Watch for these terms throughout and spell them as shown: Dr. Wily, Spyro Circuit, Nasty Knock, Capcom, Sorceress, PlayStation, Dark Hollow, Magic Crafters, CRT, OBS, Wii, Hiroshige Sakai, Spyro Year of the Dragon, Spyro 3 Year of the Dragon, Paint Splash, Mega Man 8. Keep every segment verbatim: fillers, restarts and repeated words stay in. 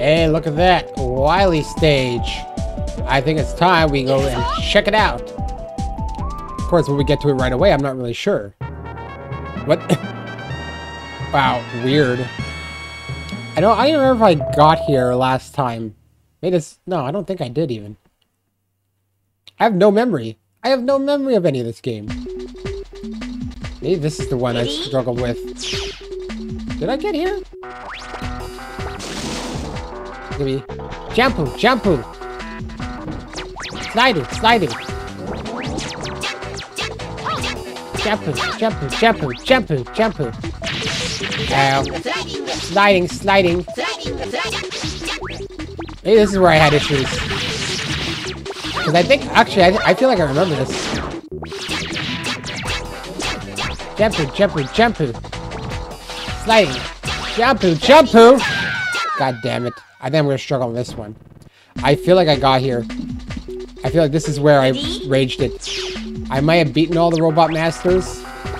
Hey, look at that. Wily stage. I think it's time we go and check it out. Of course, when we get to it right away, I'm not really sure. What? Wow, weird. I don't, I don't remember if I got here last time. Made us, no, I don't think I did even. I have no memory. I have no memory of any of this game. Maybe this is the one I struggled with. Did I get here? Give me Jampu, Jampu! Sliding, sliding! Jampu, Jampu, Jampu, Jampu, Jampu! Ow. Sliding, sliding! Maybe this is where I had issues. Because I think, actually, I, I feel like I remember this. Jampu, Jampu, Jampu! Sliding! Jampu, Jampu! God damn it. I think I'm going to struggle on this one. I feel like I got here. I feel like this is where I raged it. I might have beaten all the Robot Masters.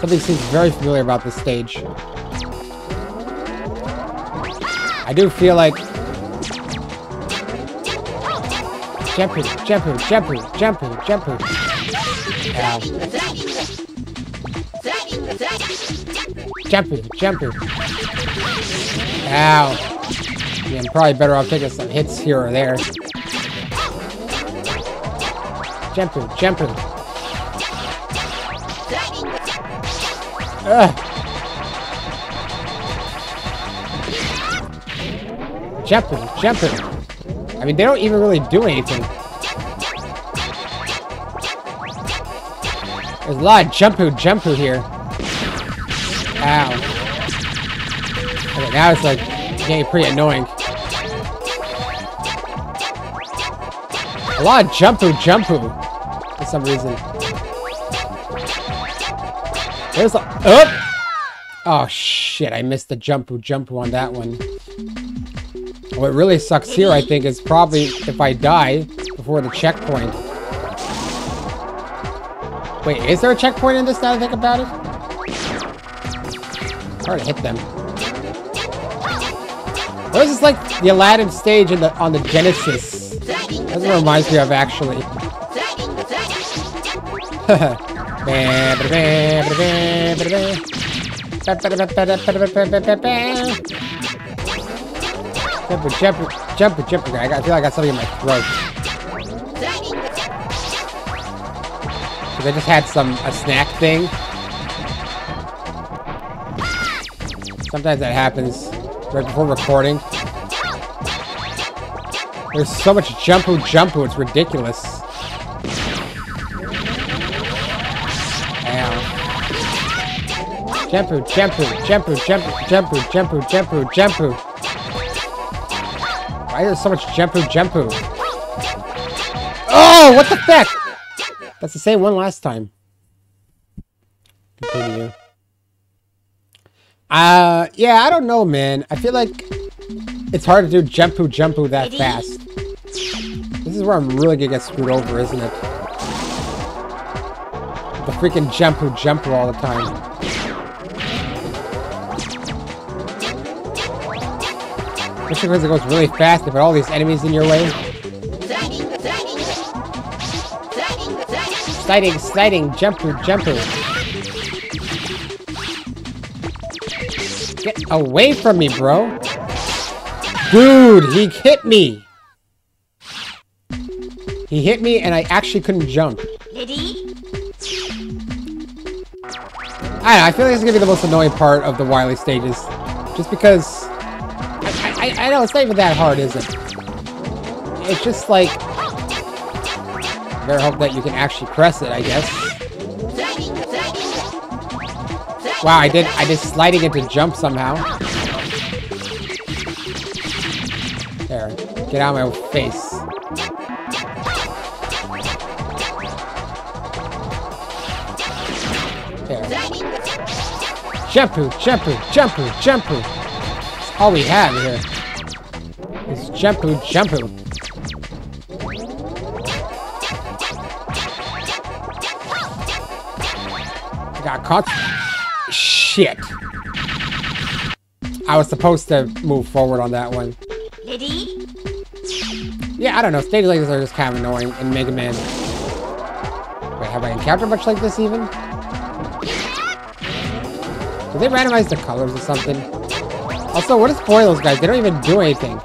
Something seems very familiar about this stage. I do feel like... Jampu, Jampu, Jampu, Jampu, Jampu. Ow. Jampu, Jampu. Ow. Yeah, I'm probably better off taking some hits here or there. Jampu, Jampu. Ugh. Jampu, Jampu. I mean, they don't even really do anything. There's a lot of Jampu, Jampu here. Ow. Okay, now it's like getting pretty annoying. A lot of Jampu, Jampu, for some reason. There's a... Oh! Oh, shit, I missed the Jampu, Jampu on that one. What really sucks here, I think, is probably if I die before the checkpoint. Wait, is there a checkpoint in this now that I think about it? It's hard to hit them. What is this, like, the Aladdin stage in the, on the Genesis? That's what it reminds me of, actually. Jumper, jumper, jumper, jumper. I, got, I feel like I got something in my throat. Because I just had some, a snack thing. Sometimes that happens right before recording. There's so much Jampu, Jampu, it's ridiculous. Ow. Jampu, Jampu, Jampu, Jampu, Jampu, Jampu, Jampu, Jampu. Why is there so much Jampu, Jampu? Oh, what the fuck? That's the same one last time. Continue. Uh, yeah, I don't know, man. I feel like it's hard to do Jampu, Jampu that fast. This is where I'm really gonna get screwed over, isn't it? The freaking Jampu, Jampu all the time. Especially because it goes really fast if all these enemies in your way. Sliding, sliding, Jampu, Jampu. Get away from me, bro. Dude, he hit me! He hit me and I actually couldn't jump. I don't know, I feel like this is gonna be the most annoying part of the Wily stages. Just because... I, I, I know, it's not even that hard, is it? It's just like... Better hope that you can actually press it, I guess. Wow, I did, I did sliding into jump somehow. There, get out of my face. There. Jampu, Jampu, Jampu, Jampu. That's all we have here. It's Jampu, Jampu. I got caught. Shit. I was supposed to move forward on that one. Pity? Yeah, I don't know. Stages like this are just kind of annoying in Mega Man. Wait, have I encountered much like this even? Do they randomize the colors or something? Also, what is for those guys? They don't even do anything.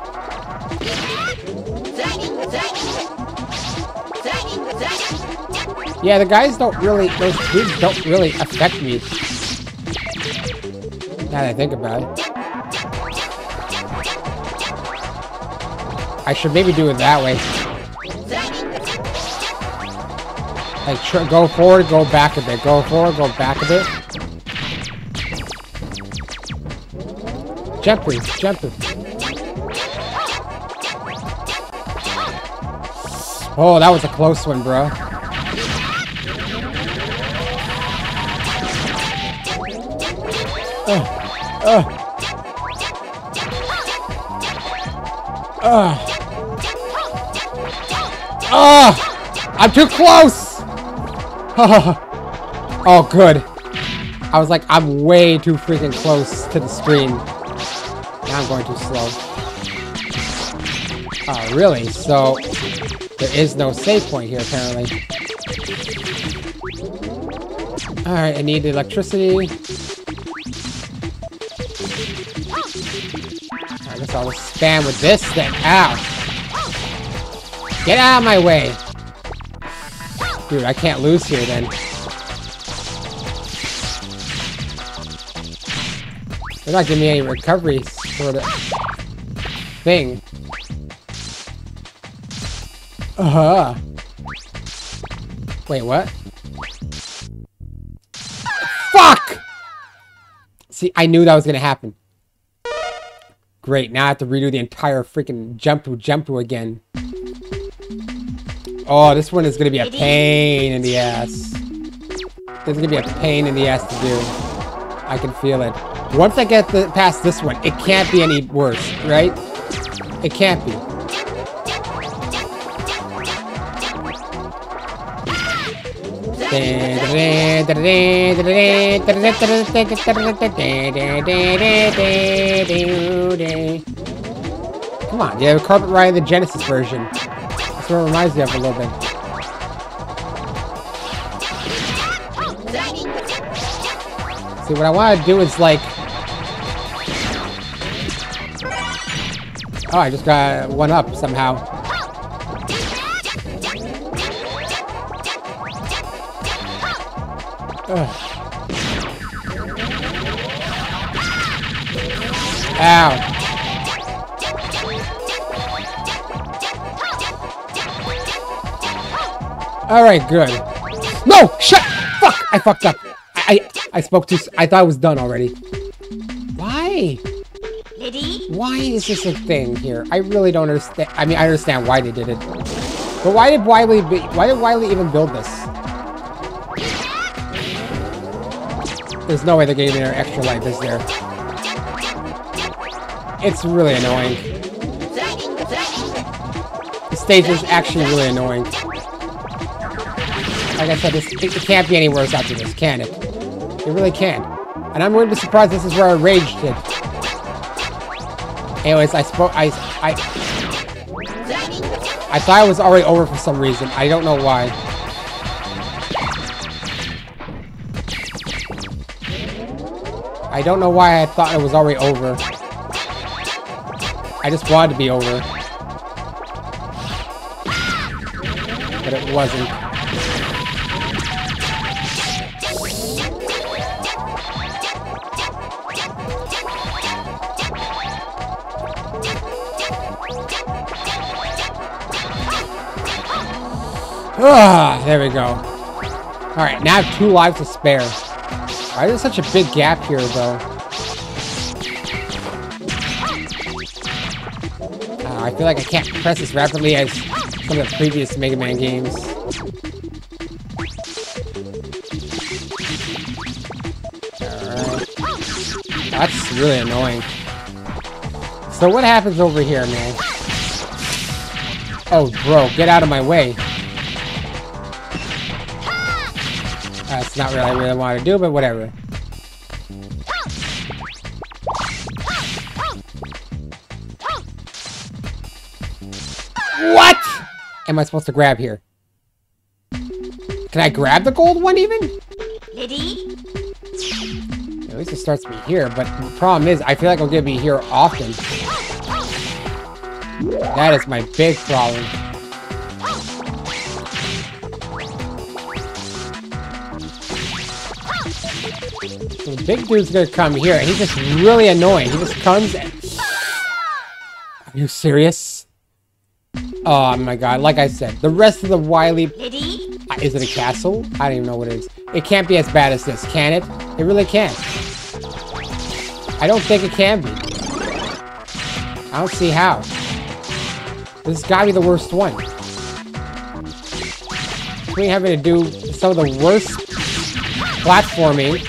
Yeah, the guys don't really, those dudes don't really affect me. Now that I think about it. I should maybe do it that way. Like, tr go forward, go back a bit. Go forward, go back a bit. Jumping, jumping. Oh, that was a close one, bro. Oh, oh, oh. Oh, I'm too close. Oh, oh, good. I was like, I'm way too freaking close to the screen. Now I'm going too slow. Oh, really? So there is no save point here, apparently. All right, I need the electricity. I guess I'll spam with this thing. Ow. Get out of my way! Dude, I can't lose here then. They're not giving me any recovery sort of thing. Uh-huh. Wait, what? Fuck! See, I knew that was gonna happen. Great, now I have to redo the entire freaking jump to jump to again. Oh, this one is gonna be a pain in the ass. This is gonna be a pain in the ass to do. I can feel it. Once I get the, past this one, it can't be any worse, right? It can't be. Come on, you have a carpet ride in the Genesis version. What it reminds me of a little bit. See, what I want to do is like... Oh, I just got one up somehow. Ugh. Ow. Alright, good. No! Shut! Fuck! I fucked up. I, I I spoke too... I thought I was done already. Why? Why is this a thing here? I really don't understand. I mean, I understand why they did it. But why did Wily be, why did Wily even build this? There's no way they're getting their extra life, is there? It's really annoying. The stage is actually really annoying. Like I said, this, it can't be any worse after this, can it? It really can. And I'm really surprised this is where I raged it. Anyways, I spoke... I, I... I thought it was already over for some reason. I don't know why. I don't know why I thought it was already over. I just wanted to be over. But it wasn't. Ah, there we go. Alright, now I have two lives to spare. Why is there such a big gap here, though? Uh, I feel like I can't press as rapidly as some of the previous Mega Man games. Alright. That's really annoying. So what happens over here, man? Oh, bro, get out of my way. That's not what I really want to do, but whatever. What am I supposed to grab here? Can I grab the gold one even? Liddy? At least it starts me here, but the problem is I feel like I'm gonna be here often. That is my big problem. So the big dude's gonna come here, and he's just really annoying. He just comes and... Are you serious? Oh my god, like I said, the rest of the Wily... Uh, is it a castle? I don't even know what it is. It can't be as bad as this, can it? It really can't. I don't think it can be. I don't see how. This has gotta be the worst one. Between having to do some of the worst platforming,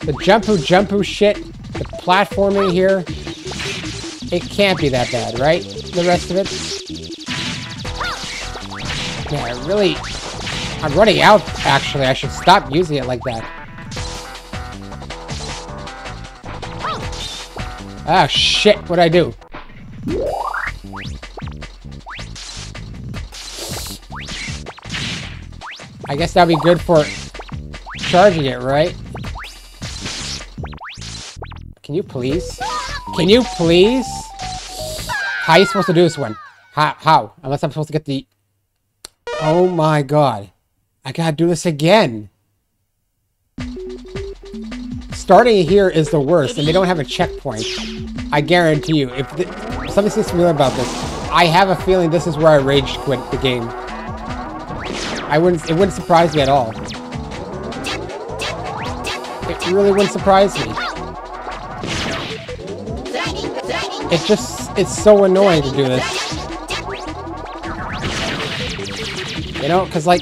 the jump-oo jump-oo shit, the platforming here, it can't be that bad, right? The rest of it? Yeah, it really... I'm running out, actually. I should stop using it like that. Ah, shit. What'd I do? I guess that'd be good for charging it, right? Can you please? Can you please? How are you supposed to do this one? How? How? Unless I'm supposed to get the... Oh my god. I gotta do this again. Starting here is the worst, and they don't have a checkpoint. I guarantee you. If the, something seems familiar about this, I have a feeling this is where I rage quit the game. I wouldn't. It wouldn't surprise me at all. It really wouldn't surprise me. It's just. It's so annoying to do this. You know, because like.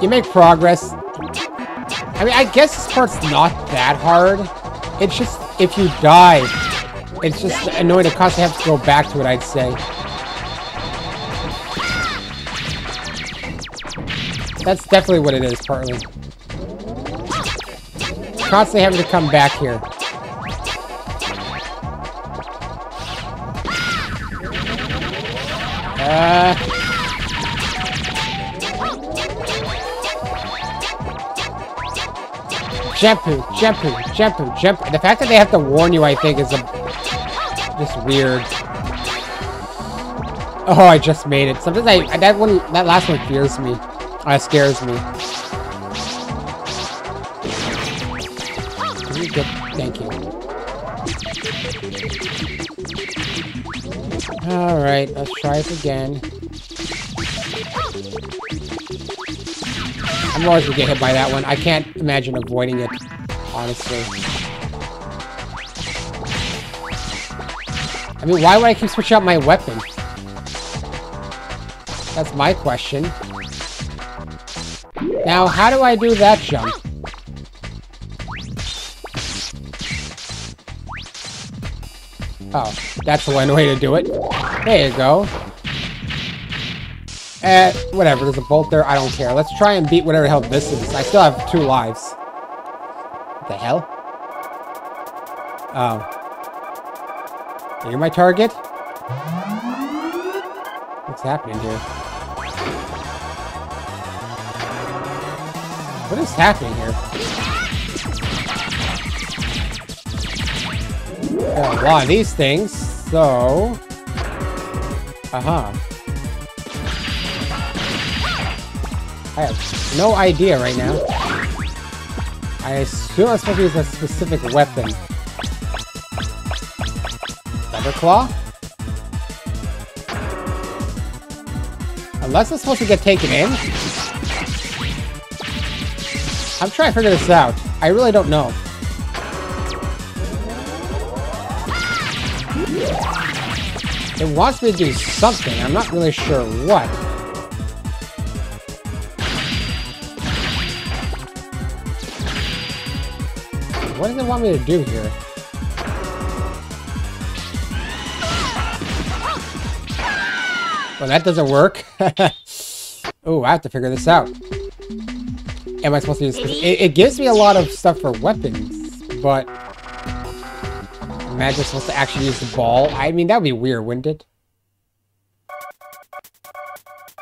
You make progress. I mean, I guess this part's not that hard. It's just, if you die, it's just annoying to constantly have to go back to it, I'd say. That's definitely what it is, partly. Constantly having to come back here. Uh... Jumpu, jumpu, jumpu, jumpu. The fact that they have to warn you, I think, is a... just weird. Oh, I just made it. Sometimes I... That one... That last one fears me. Uh, scares me. Good. Thank you. Alright, let's try it again. I'm always gonna get hit by that one. I can't imagine avoiding it, honestly. I mean, why would I keep switching out my weapon? That's my question. Now, how do I do that jump? Oh, that's the one way to do it. There you go. Eh, whatever, there's a bolt there, I don't care. Let's try and beat whatever the hell this is. I still have two lives. What the hell? Oh. You're my target? What's happening here? What is happening here? Got a lot of these things, so... Uh-huh. I have no idea right now. I assume I'm supposed to use a specific weapon. Feather claw? Unless it's supposed to get taken in? I'm trying to figure this out. I really don't know. It wants me to do something. I'm not really sure what. What does it want me to do here? Well, that doesn't work. Oh, I have to figure this out. Am I supposed to use... It, it gives me a lot of stuff for weapons, but... Imagine I'm supposed to actually use the ball. I mean, that would be weird, wouldn't it?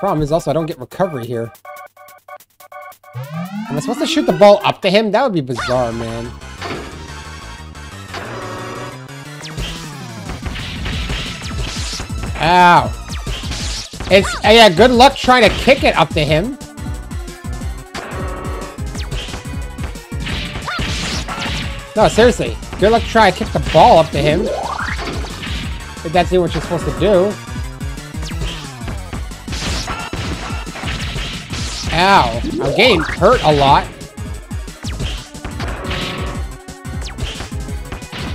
Problem is also I don't get recovery here. Am I supposed to shoot the ball up to him? That would be bizarre, man. Ow. It's, uh, yeah, good luck trying to kick it up to him. No, seriously. Good luck trying to kick the ball up to him. If that's even what you're supposed to do. Ow. I'm getting hurt a lot.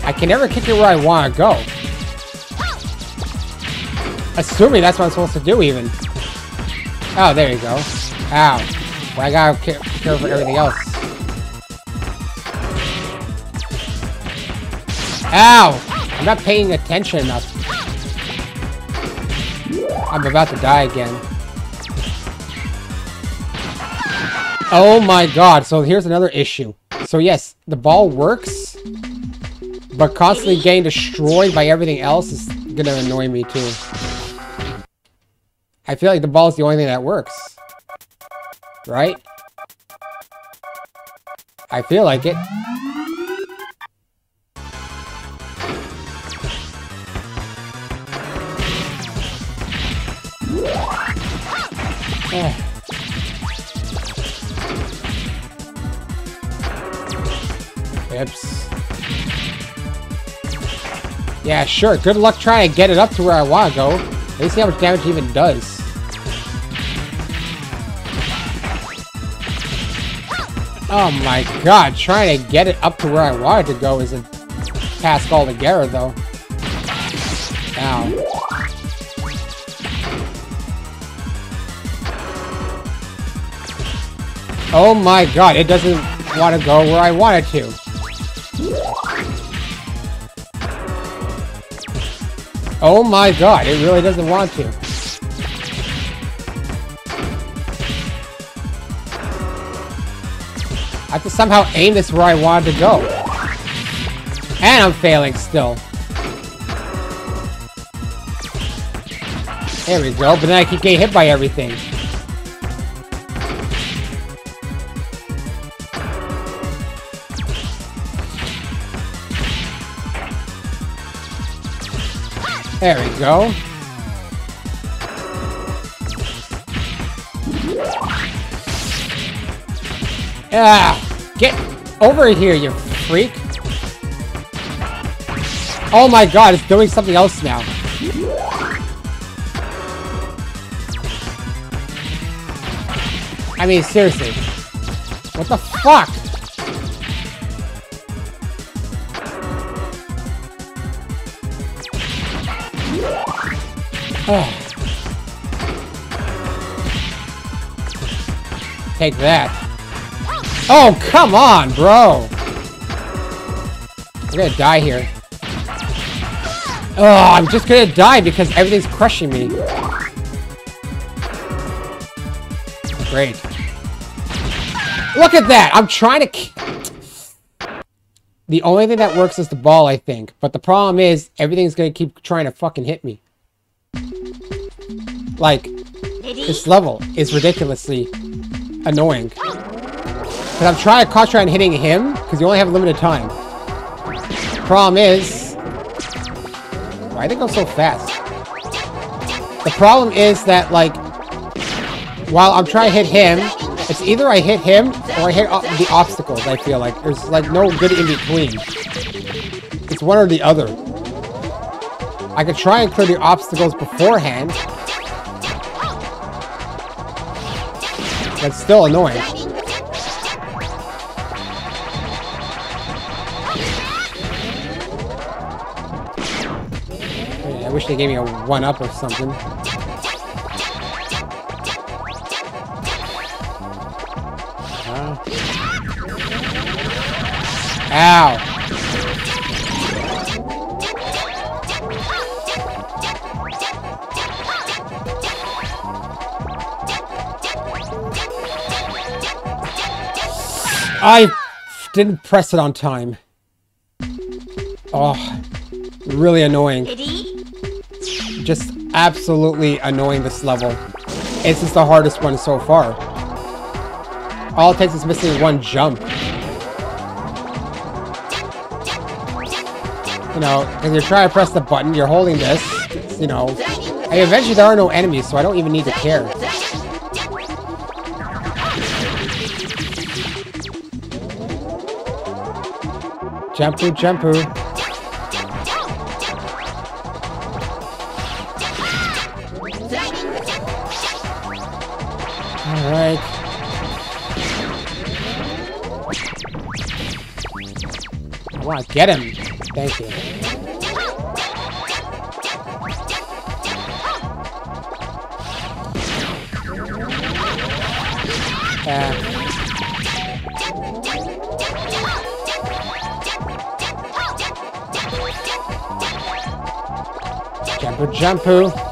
I can never kick it where I want to go. Assuming that's what I'm supposed to do, even. Oh, there you go. Ow. Well, I gotta care, care for everything else. Ow! I'm not paying attention enough. I'm about to die again. Oh my god, so here's another issue. So yes, the ball works, but constantly getting destroyed by everything else is gonna annoy me too. I feel like the ball is the only thing that works. Right? I feel like it. Oops. Yeah, sure. Good luck trying to get it up to where I want to go. Let's see how much damage it even does. Oh my god, trying to get it up to where I wanted to go is a task altogether, though. Ow. Oh my god, it doesn't want to go where I want it to. Oh my god, it really doesn't want to. I have to somehow aim this where I wanted to go. And I'm failing still. There we go, but then I keep getting hit by everything. There we go. Ah! Get over here, you freak! Oh my god, it's doing something else now. I mean, seriously. What the fuck? Take that. Oh, come on, bro! We're gonna die here. Oh, I'm just gonna die because everything's crushing me. Great. Look at that! I'm trying to... The only thing that works is the ball, I think. But the problem is, everything's gonna keep trying to fucking hit me. Like, this level is ridiculously annoying. Because I'm trying to concentrate on hitting him, because you only have limited time. Problem is... Why did it go so fast? The problem is that, like, while I'm trying to hit him, it's either I hit him, or I hit the obstacles, I feel like. There's, like, no good in between. It's one or the other. I could try and clear the obstacles beforehand, that's still annoying. I wish they gave me a one-up or something. Uh. Ow! I didn't press it on time. Oh, really annoying. Just absolutely annoying, this level. This is the hardest one so far. All it takes is missing one jump. You know, because you're trying to press the button, you're holding this, you know. And eventually there are no enemies, so I don't even need to care. Jumpu, jumpu. Alright. I want to get him. Thank you. Uh. Jumpu.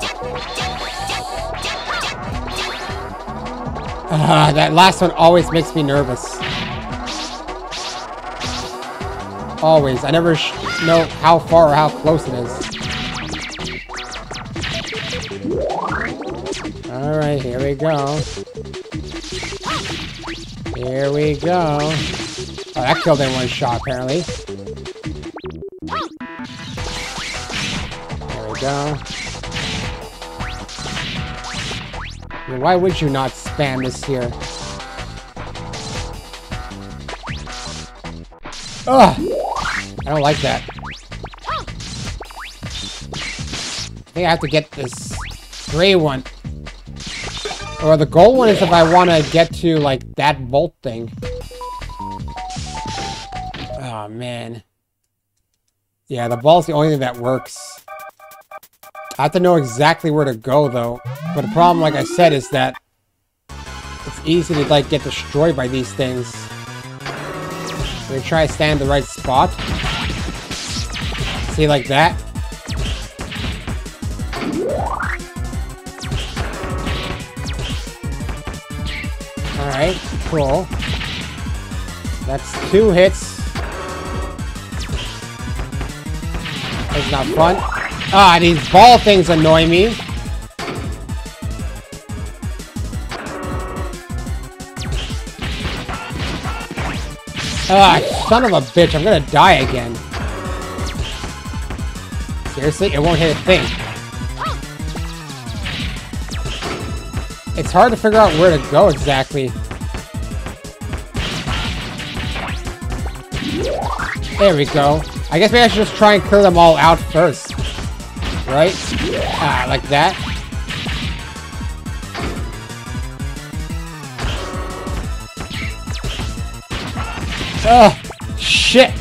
Uh, that last one always makes me nervous. Always. I never sh know how far or how close it is. Alright, here we go. Here we go. Oh, that killed in one shot, apparently. Go. I mean, why would you not spam this here? Ugh! I don't like that. I think I have to get this gray one. Or the gold one is if I want to get to, like, that bolt thing. Oh, man. Yeah, the ball's the only thing that works. I have to know exactly where to go, though. But the problem, like I said, is that it's easy to, like, get destroyed by these things. So they try to stand in the right spot. See, like that. Alright, cool. That's two hits. That's not fun. Ah, these ball things annoy me. Ah, son of a bitch, I'm gonna die again. Seriously, it won't hit a thing. It's hard to figure out where to go exactly. There we go. I guess maybe I should just try and clear them all out first. Right? Ah, like that. Ugh! Shit!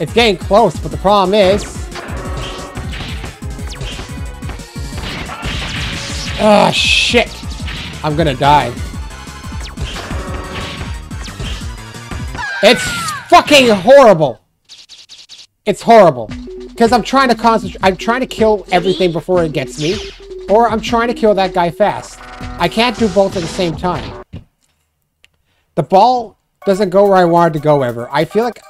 It's getting close, but the problem is... Ugh, shit! I'm gonna die. It's fucking horrible! It's horrible. Because I'm trying to concentrate, I'm trying to kill everything before it gets me, or I'm trying to kill that guy fast. I can't do both at the same time. The ball doesn't go where I wanted to go ever. I feel like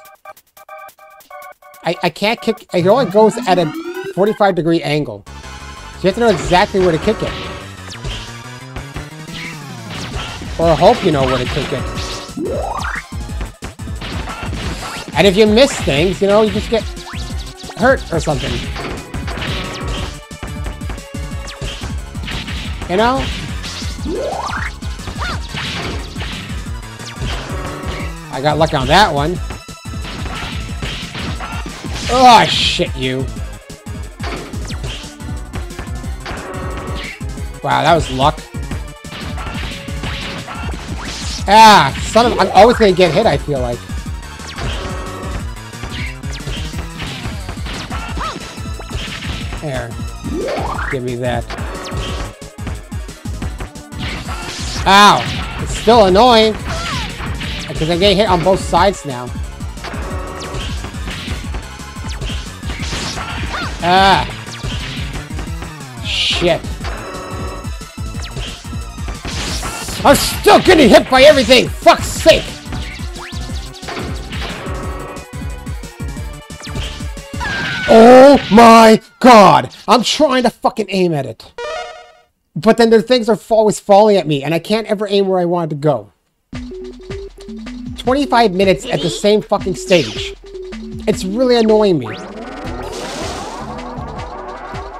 I, I can't kick, it only goes at a forty-five degree angle. So you have to know exactly where to kick it. Or I hope you know where to kick it. And if you miss things, you know, you just get hurt or something. You know? I got luck on that one. Oh, shit, you. Wow, that was luck. Ah, son of... I'm always gonna get hit, I feel like. There. Give me that. Ow! It's still annoying! Because I'm getting hit on both sides now. Ah! Shit. I'm still getting hit by everything! Fuck's sake! Oh my god! I'm trying to fucking aim at it. But then their things are always falling at me, and I can't ever aim where I wanted to go. twenty-five minutes at the same fucking stage. It's really annoying me.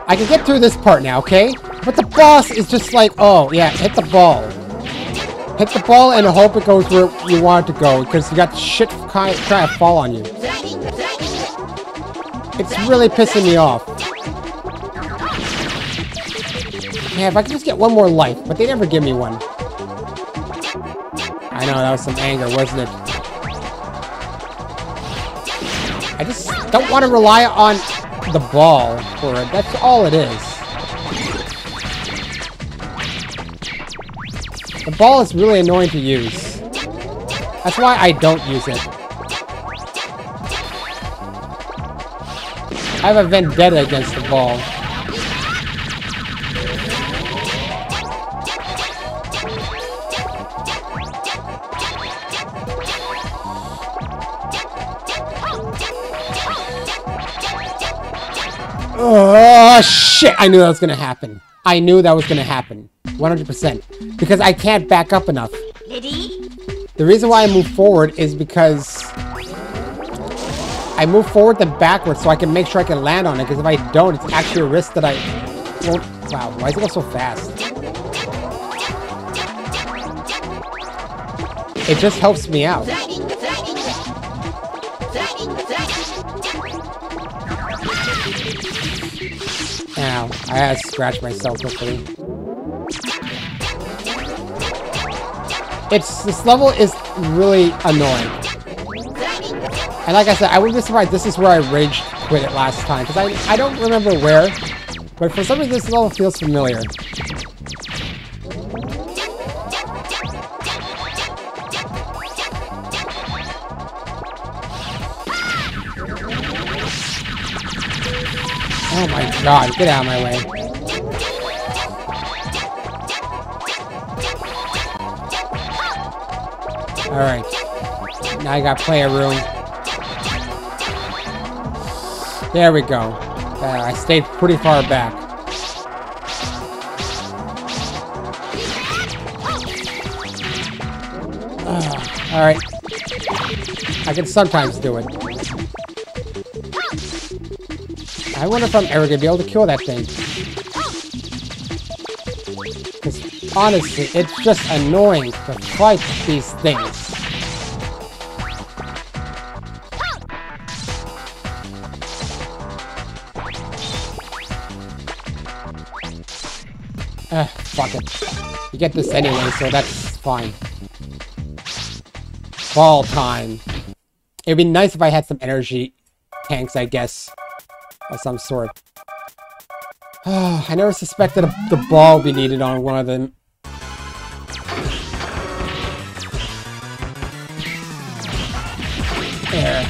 I can get through this part now, okay? But the boss is just like, oh, yeah, hit the ball. Hit the ball and hope it goes where you want it to go, because you got shit trying to fall on you. It's really pissing me off. Yeah, if I could just get one more life, but they never give me one. I know, that was some anger, wasn't it? I just don't want to rely on the ball for it. That's all it is. The ball is really annoying to use. That's why I don't use it. I have a vendetta against the ball. Oh, shit! I knew that was gonna happen. I knew that was gonna happen. one hundred percent. Because I can't back up enough. The reason why I move forward is because... I move forward then backwards so I can make sure I can land on it. Because if I don't, it's actually a risk that I... won't. Wow, why does it go so fast? It just helps me out. Ow, I had to scratch myself quickly. It's, this level is really annoying. And like I said, I wouldn't be surprised this is where I rage quit it last time, because I, I don't remember where, but for some reason this level feels familiar. Oh my god, get out of my way. Alright. Now I got player room. There we go. Uh, I stayed pretty far back. Uh, Alright. I can sometimes do it. I wonder if I'm ever gonna be able to kill that thing. Because honestly, it's just annoying to fight these things. Ugh, fuck it. You get this anyway, so that's fine. Fall time. It'd be nice if I had some energy tanks, I guess. Of some sort. Oh, I never suspected a, the ball would be needed on one of them. There.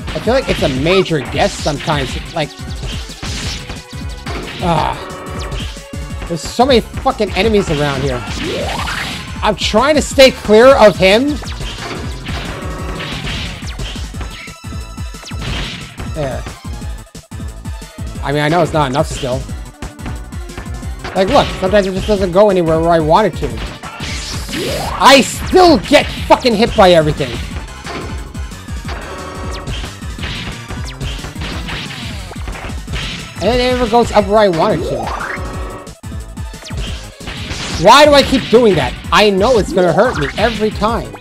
I feel like it's a major guess sometimes. It's like... Ah. There's so many fucking enemies around here. I'm trying to stay clear of him. There. I mean, I know it's not enough still. Like, look, sometimes it just doesn't go anywhere where I want it to. I still get fucking hit by everything. And it never goes up where I want it to. Why do I keep doing that? I know it's gonna hurt me every time.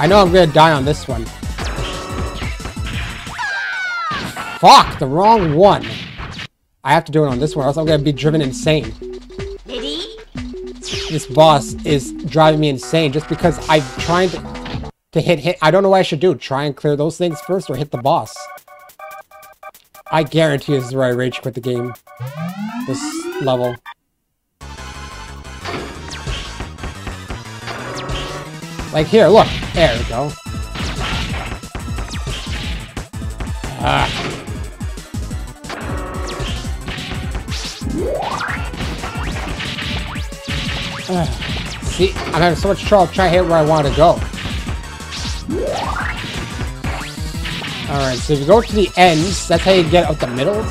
I know I'm gonna die on this one. Fuck, the wrong one. I have to do it on this one, or else I'm gonna be driven insane. This boss is driving me insane just because I'm trying to, to hit hit. I don't know what I should do. Try and clear those things first or hit the boss. I guarantee this is where I rage quit the game. This level. Like here, look. There we go. Ah. Ah. See, I'm having so much trouble trying to hit where I want to go. Alright, so if you go to the ends, that's how you get out the middles?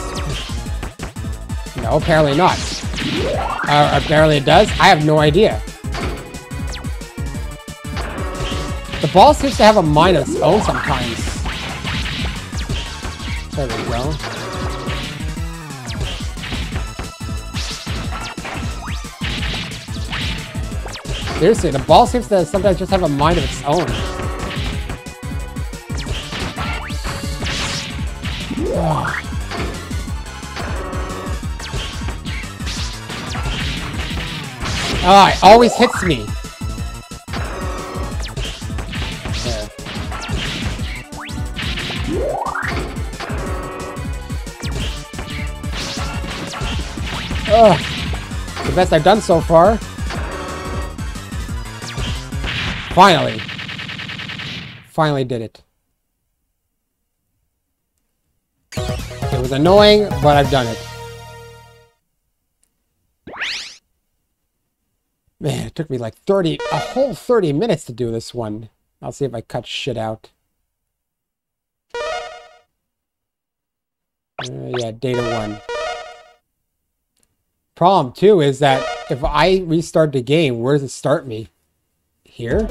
No, apparently not. Uh, apparently it does? I have no idea. The ball seems to have a mind of its own sometimes. There we go. Seriously, the ball seems to sometimes just have a mind of its own. Ah, it always hits me. Ugh. The best I've done so far. Finally. Finally did it. It was annoying, but I've done it. Man, it took me like thirty, a whole thirty minutes to do this one. I'll see if I cut shit out. Uh, yeah, data one. Problem too is that if I restart the game, where does it start me? Here?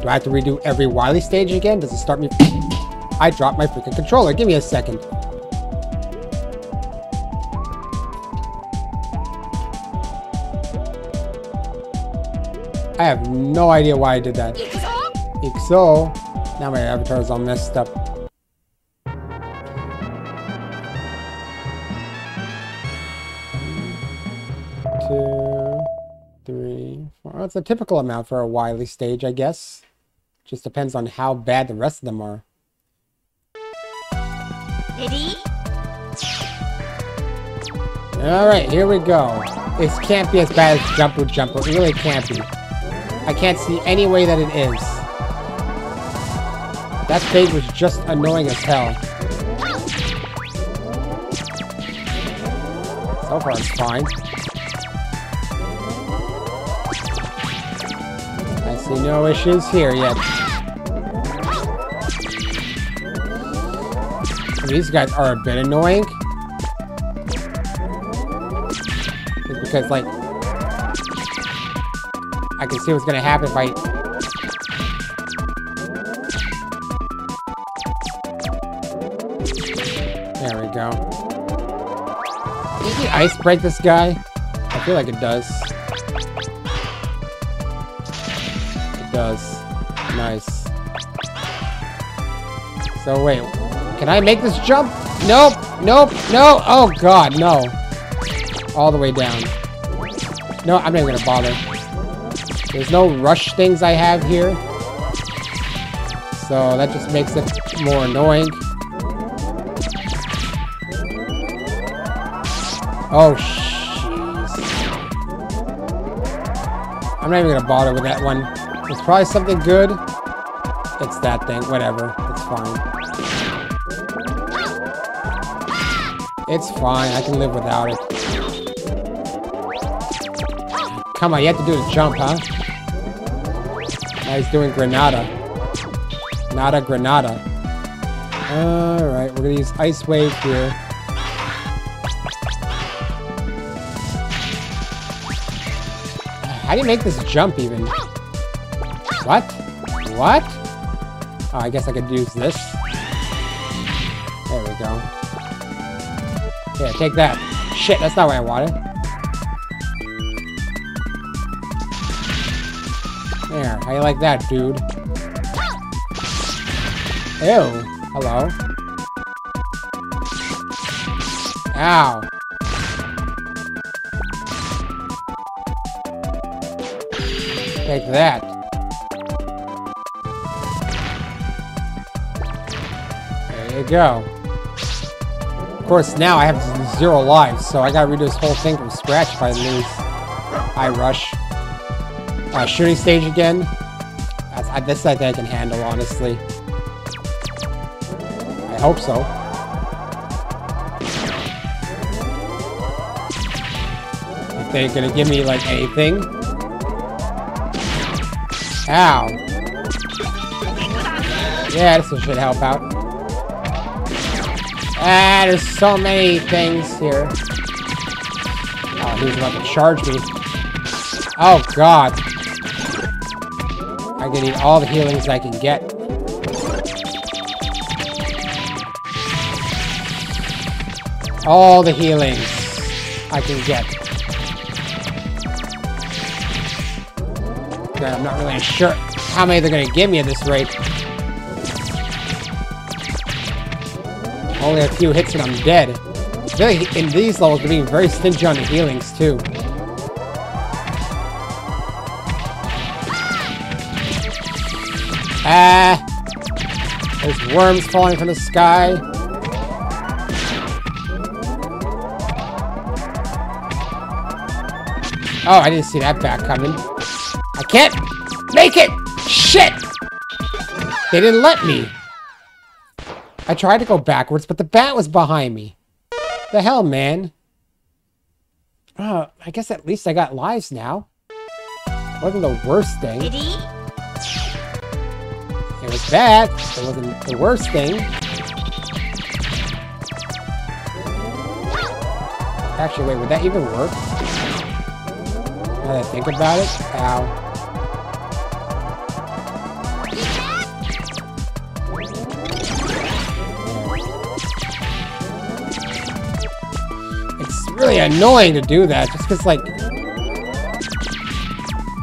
Do I have to redo every Wily stage again? Does it start me? I dropped my freaking controller. Give me a second. I have no idea why I did that. Ixo. Now my avatar is all messed up. Two, three, four. That's a typical amount for a Wily stage, I guess. Just depends on how bad the rest of them are. Ready? All right, here we go. This can't be as bad as Jumper Jumper. It really can't be. I can't see any way that it is. That stage was just annoying as hell. So far it's fine. I see no issues here yet. These guys are a bit annoying. Just because, like, I can see what's gonna happen if I... There we go. Does the ice break this guy? I feel like it does. It does. Nice. So wait, can I make this jump? Nope, nope, no! Oh god, no. All the way down. No, I'm not even gonna bother. There's no rush things I have here, so that just makes it more annoying. Oh, jeez. I'm not even going to bother with that one. It's probably something good. It's that thing. Whatever. It's fine. It's fine. I can live without it. Come on, you have to do the jump, huh? Now he's doing Granada. Nada Granada. Alright, we're gonna use Ice Wave here. How do you make this jump even? What? What? Oh, I guess I could use this. There we go. Yeah, take that. Shit, that's not what I wanted. There, how you like that, dude? Ew. Hello. Ow. Take that. There you go. Of course, now I have zero lives, so I gotta redo this whole thing from scratch if I lose. I rush. Uh, shooting stage again. That's, I, this I think I can handle, honestly. I hope so. If they're gonna give me like anything. Ow. Yeah, this one should help out. Ah, there's so many things here. Oh, he's about to charge me. Oh, God. I'm gonna need all the healings I can get. All the healings I can get. God, I'm not really sure how many they're gonna give me at this rate. Only a few hits and I'm dead. Really, in these levels, they're being very stingy on the healings, too. Ah! There's worms falling from the sky. Oh, I didn't see that back coming. I can't make it! Shit! They didn't let me. I tried to go backwards, but the bat was behind me. The hell, man? Uh, I guess at least I got lives now. Wasn't the worst thing. It was bad, but it wasn't the worst thing. Actually, wait, would that even work? Now that I think about it, ow. Really annoying to do that, just because, like,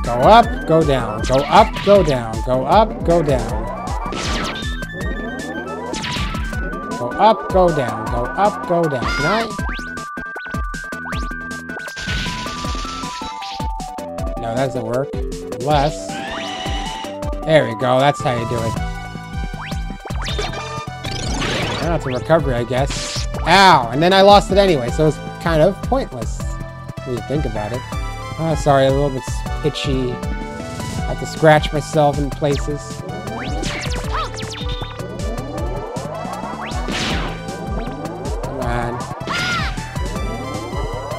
go up, go down, go up, go down, go up, go down, go up, go down, go up, go down. Can I? No, that doesn't work. Unless, there we go. That's how you do it. Now it's a recovery, I guess. Ow! And then I lost it anyway, so it's kind of pointless when you think about it. Oh, sorry, a little bit itchy. I have to scratch myself in places. Come on.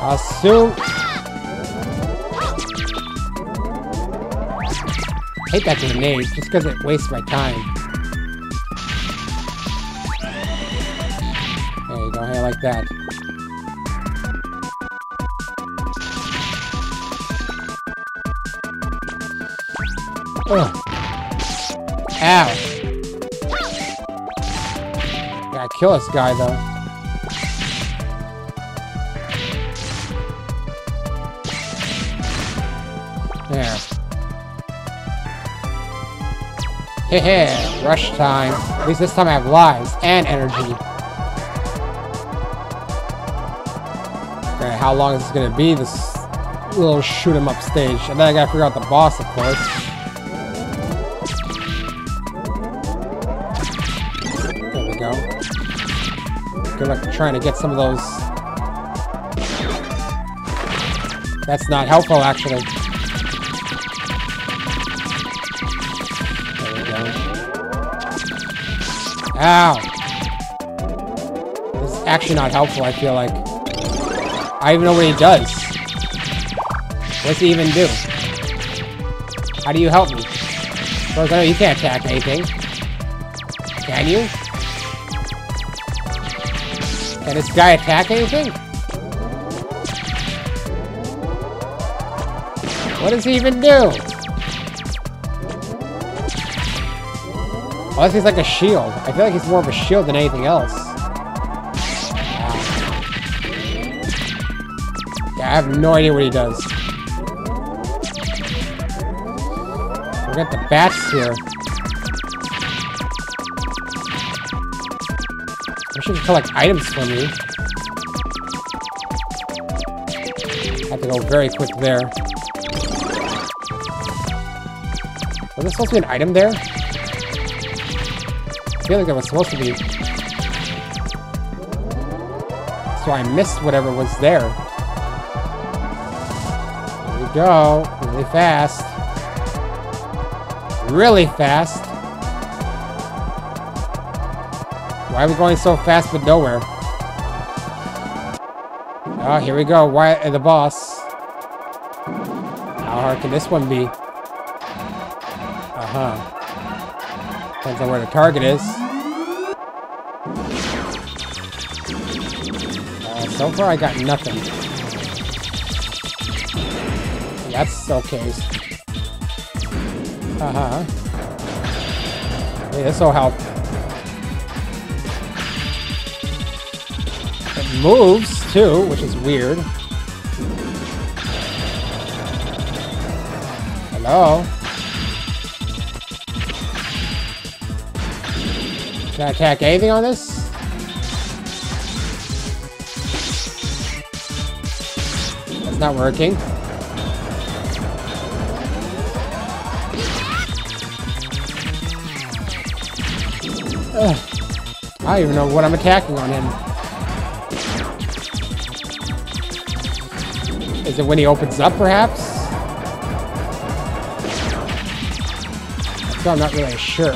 I'll soon. I hate that grenade just because it wastes my time. There you go, hey, like that. Ugh. Ow. Gotta kill this guy, though. There. Heh heh. Rush time. At least this time I have lives and energy. Okay, how long is this gonna be, this little shoot 'em up stage? And then I gotta figure out the boss, of course. Good luck trying to get some of those. That's not helpful, actually. There we go. Ow! This is actually not helpful, I feel like. I even know what he does. What's he even do? How do you help me? As far as I know, you can't attack anything. Can you? Can this guy attack anything? What does he even do? Unless he's like a shield. I feel like he's more of a shield than anything else. Wow. Yeah, I have no idea what he does. We got the bats here. I should collect items for me. I have to go very quick there. Was there supposed to be an item there? I feel like there was supposed to be. So I missed whatever was there. There we go. Really fast. Really fast. Why are we going so fast but nowhere? Oh, here we go. Why uh, the boss? How hard can this one be? Uh-huh. Depends on where the target is. Uh, so far I got nothing. That's okay. Uh-huh. Hey, this'll help. It moves too, which is weird. Hello? Can I attack anything on this? That's not working. Ugh. I don't even know what I'm attacking on him. Is it when he opens up, perhaps? So I'm not really sure.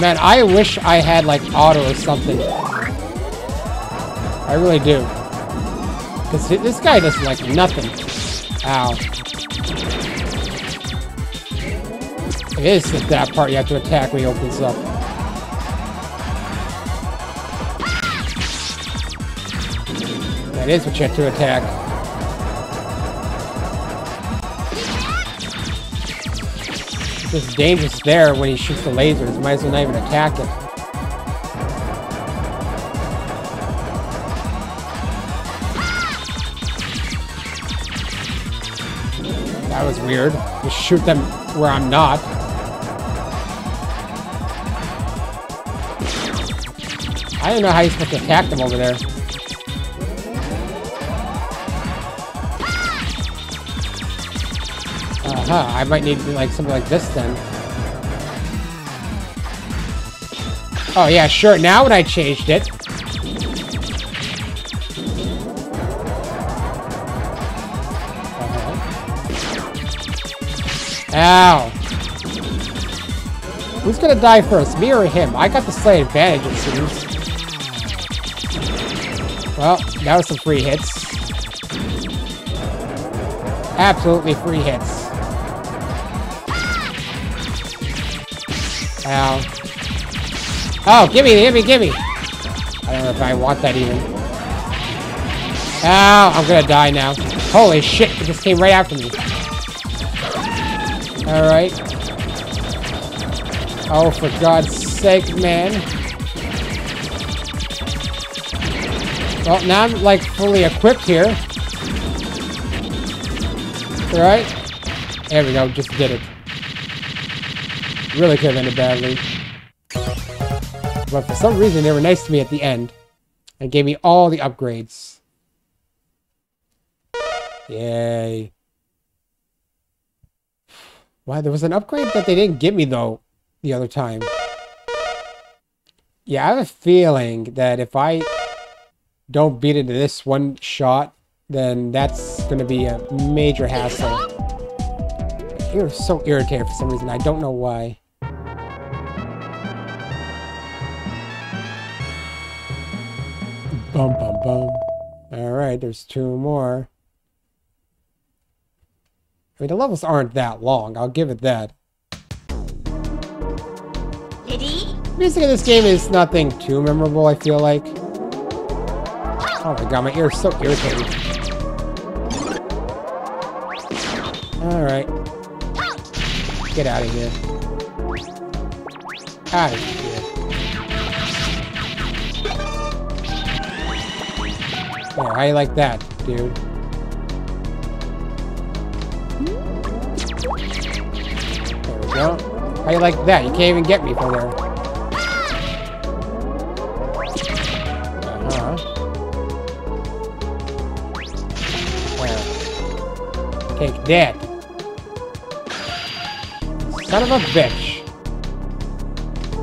Man, I wish I had, like, auto or something. I really do. Because this guy does, like, nothing. Ow. It is at that part you have to attack when he opens up. That is what you have to attack. It's just dangerous there when he shoots the lasers. Might as well not even attack it. That was weird. Just shoot them where I'm not. I don't know how you're supposed to attack them over there. Huh, I might need like something like this then. Oh yeah, sure. Now when I changed it, uh-huh. Ow! Who's gonna die first, me or him? I got the slight advantage, it seems. Well, that was some free hits. Absolutely free hits. Ow. Oh, gimme, gimme, gimme! I don't know if I want that even. Ow, I'm gonna die now. Holy shit, it just came right after me. Alright. Oh, for God's sake, man. Well, now I'm, like, fully equipped here. Alright. There we go, just did it. Really could have ended badly. But for some reason, they were nice to me at the end. And gave me all the upgrades. Yay. Wow, there was an upgrade that they didn't give me, though, the other time. Yeah, I have a feeling that if I don't beat it in this one shot, then that's going to be a major hassle. You're so irritated for some reason. I don't know why. Bum, bum, bum. Alright, there's two more. I mean, the levels aren't that long. I'll give it that. Diddy? The music of this game is nothing too memorable, I feel like. Oh my god, my ear is so irritated. Alright. Get out of here. Out of here. Oh, how you like that, dude? There we go. How you like that? You can't even get me from there. Uh-huh. There. Take that. Son of a bitch.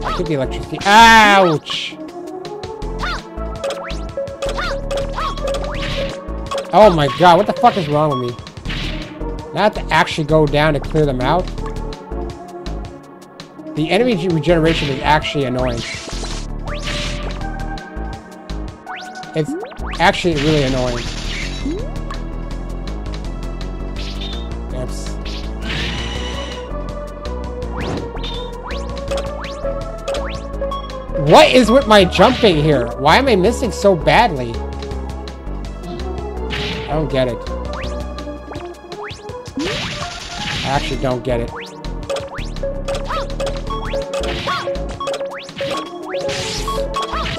I took the electricity. Ouch! Oh my god, what the fuck is wrong with me? Now I have to actually go down to clear them out. The enemy regeneration is actually annoying. It's actually really annoying. What is with my jumping here? Why am I missing so badly? I don't get it. I actually don't get it.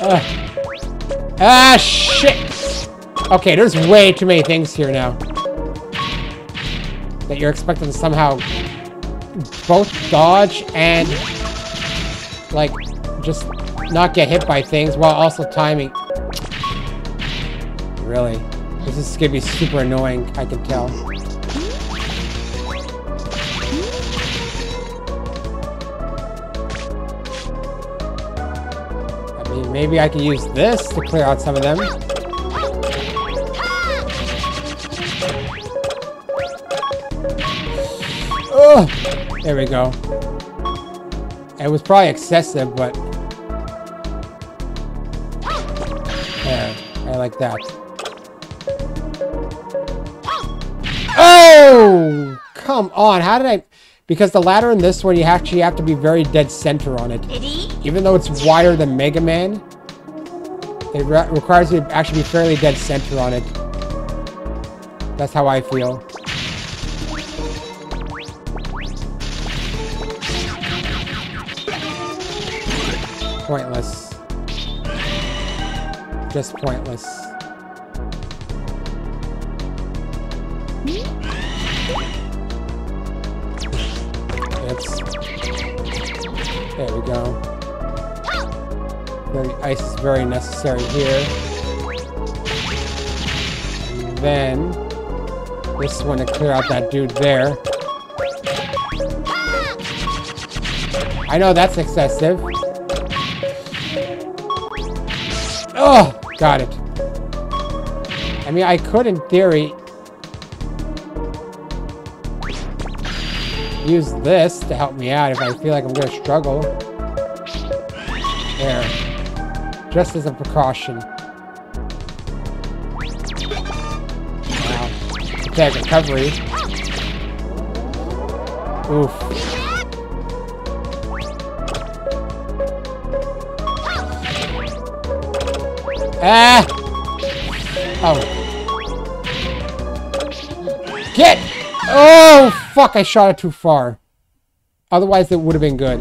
Ugh. Ah, shit! Okay, there's way too many things here now. That you're expecting to somehow both dodge and, like, just not get hit by things while also timing. Really? This is gonna be super annoying, I can tell. I mean, maybe I can use this to clear out some of them. Ugh! There we go. It was probably excessive, but... There. I like that. Oh! Come on, how did I... Because the ladder in this one, you actually have to be very dead center on it. Even though it's wider than Mega Man, it re requires you to actually be fairly dead center on it. That's how I feel. Pointless. Just pointless. Oops. There we go. The ice is very necessary here. And then, this one to clear out that dude there. I know that's excessive. Oh, got it. I mean, I could, in theory, use this to help me out if I feel like I'm gonna struggle. There. Just as a precaution. Wow. That recovery. Oof. Ah! Oh. Get! Oh, fuck, I shot it too far. Otherwise, it would have been good.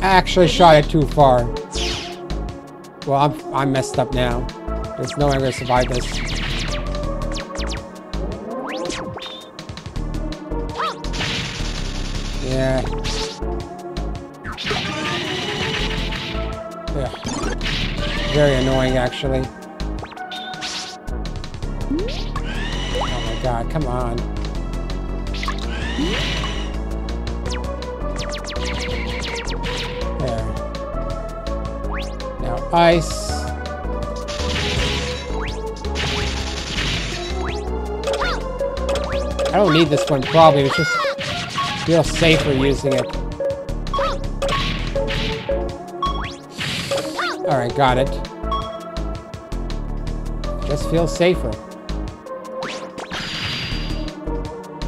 I actually shot it too far. Well, I'm, I'm messed up now. There's no way I'm gonna survive this. Yeah. Very annoying, actually. Oh my god, come on. There. Now, ice. I don't need this one, probably. It's just feel safer using it. Alright, got it. Just feel safer.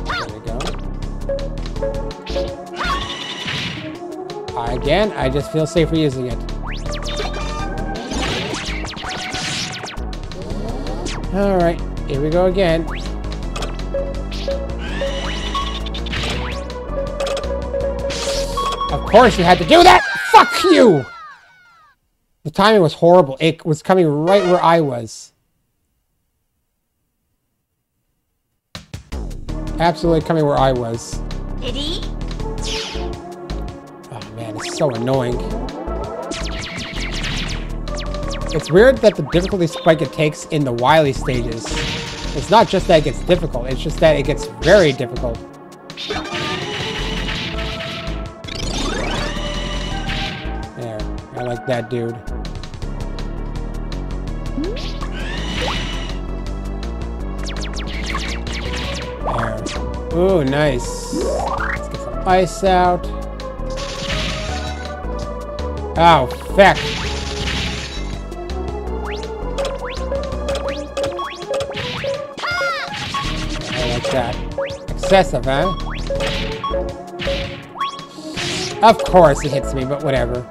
There we go. Again, I just feel safer using it. Alright, here we go again. Of course you had to do that! Fuck you! The timing was horrible. It was coming right where I was. Absolutely coming where I was. Did he? Oh man, it's so annoying. It's weird that the difficulty spike it takes in the Wily stages. It's not just that it gets difficult, it's just that it gets very difficult. There, I like that dude. Ooh, nice. Let's get some ice out. Oh, feck. I like that. Excessive, huh? Of course it hits me, but whatever.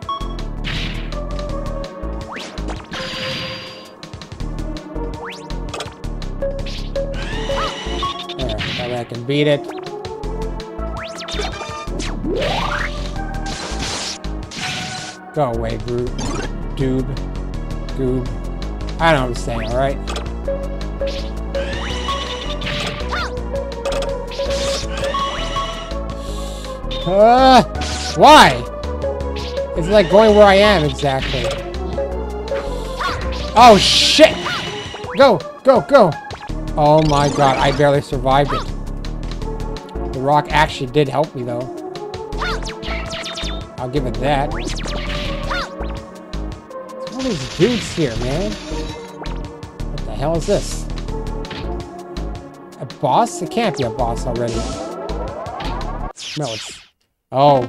I can beat it. Go away, Groot. Doob. Goob. I know what I'm saying, alright? Uh, why? It's like going where I am, exactly. Oh, shit! Go! Go! Go! Oh my god, I barely survived it. The rock actually did help me, though. I'll give it that. All these dudes here, man. What the hell is this? A boss? It can't be a boss already. No, it's... Oh.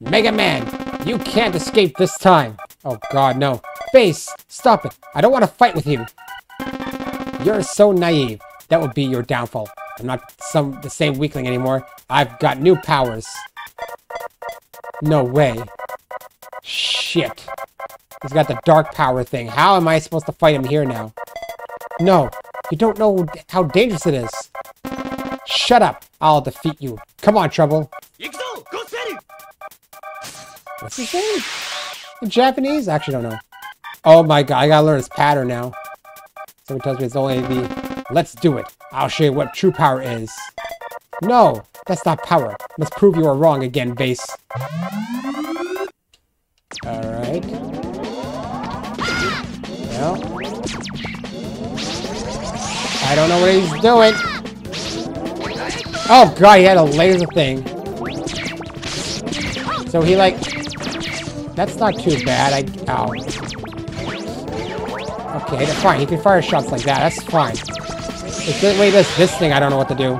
Mega Man! You can't escape this time! Oh god, no. Face! Stop it! I don't want to fight with you! You're so naive. That would be your downfall. I'm not some the same weakling anymore. I've got new powers. No way. Shit. He's got the dark power thing. How am I supposed to fight him here now? No. You don't know how dangerous it is. Shut up. I'll defeat you. Come on, Trouble. What's his name? In Japanese? I actually don't know. Oh my god. I gotta learn his pattern now. Someone tells me it's only the... Let's do it. I'll show you what true power is. No, that's not power. Let's prove you are wrong again, base. Alright. Well. I don't know what he's doing. Oh god, he had a laser thing. So he like... That's not too bad. I... Ow. Okay, that's fine. He can fire shots like that. That's fine. It's the way this this thing, I don't know what to do.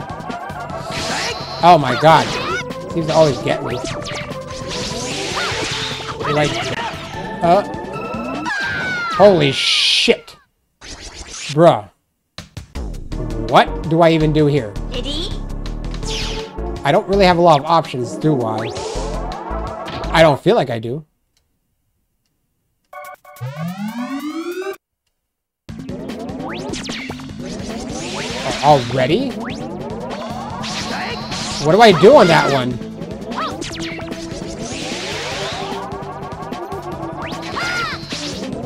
Oh my god. Seems to always get me. You're like... Uh... Holy shit. Bruh. What do I even do here? I don't really have a lot of options, do I? I don't feel like I do. Already? What do I do on that one?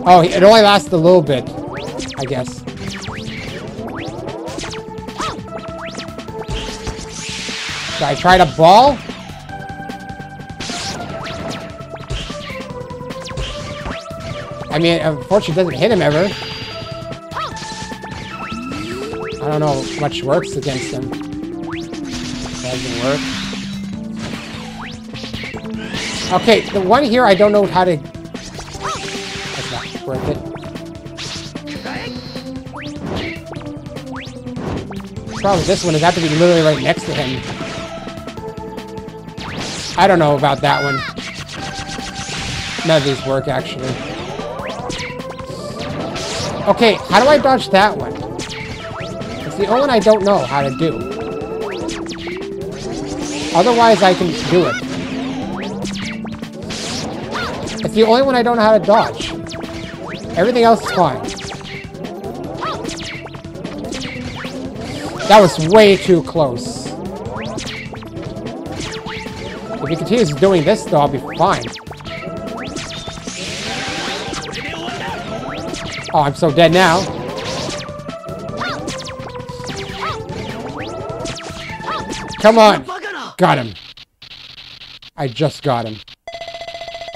Oh, it only lasts a little bit, I guess. Should I try to ball? I mean, unfortunately, it doesn't hit him ever. I don't know if much works against him. Doesn't work. Okay, the one here I don't know how to... That's not worth it. The problem with this one is I have to be literally right next to him. I don't know about that one. None of these work, actually. Okay, how do I dodge that one? The only one I don't know how to do. Otherwise, I can do it. It's the only one I don't know how to dodge. Everything else is fine. That was way too close. If he continues doing this, though, I'll be fine. Oh, I'm so dead now. Come on! Got him. I just got him.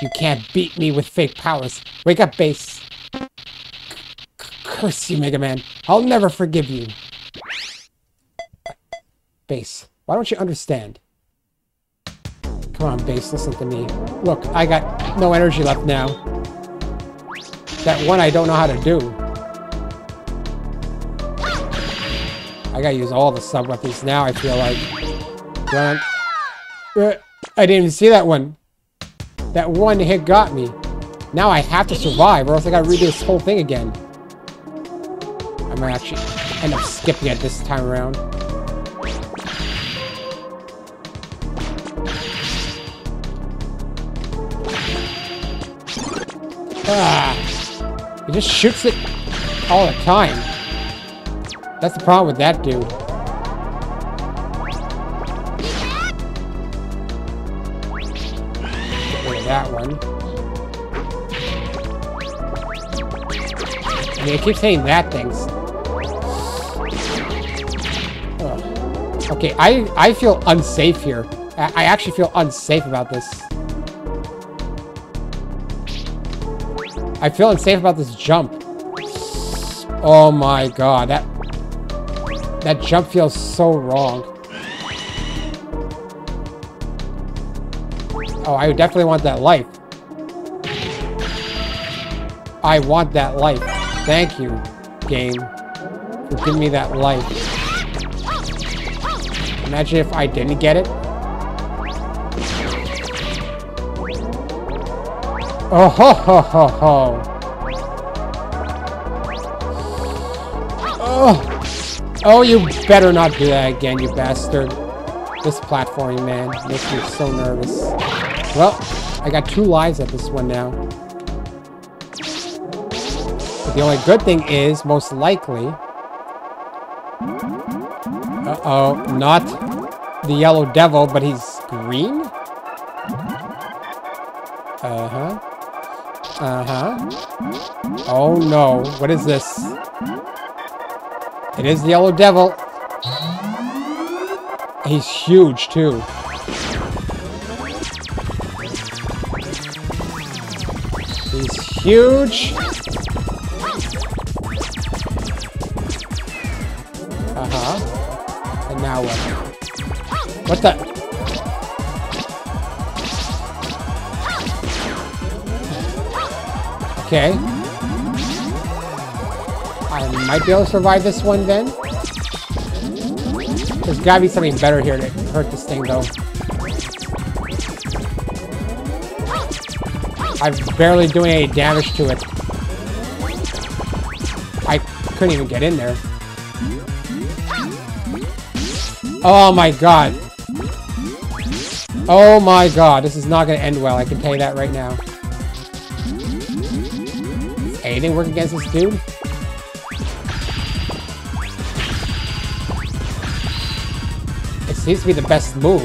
You can't beat me with fake powers. Wake up, base. C curse you, Mega Man. I'll never forgive you. Base, why don't you understand? Come on, base, listen to me. Look, I got no energy left now. That one I don't know how to do. I gotta use all the sub-weapons now, I feel like. Run. Uh, I didn't even see that one. That one hit got me. Now I have to survive, or else I gotta redo this whole thing again. I might actually end up skipping it this time around. Ah! He just shoots it all the time. That's the problem with that dude. that one. I mean, I keep saying that things. Ugh. Okay, I, I feel unsafe here. I, I actually feel unsafe about this. I feel unsafe about this jump. Oh my god, that... That jump feels so wrong. Oh, I definitely want that life. I want that life. Thank you, game, for giving me that life. Imagine if I didn't get it. Oh ho ho ho ho. Oh. Oh, you better not do that again, you bastard. This platforming, man, makes me so nervous. Well, I got two lives at this one now. But the only good thing is, most likely... Uh-oh, not the yellow devil, but he's green? Uh-huh. Uh-huh. Oh no, what is this? It is the yellow devil. He's huge, too. He's huge. Uh-huh. And now what? What the? Okay. I might be able to survive this one, then. There's gotta be something better here to hurt this thing, though. I'm barely doing any damage to it. I couldn't even get in there. Oh my god. Oh my god, this is not gonna end well, I can tell you that right now. Does anything work against this dude? Seems to be the best move.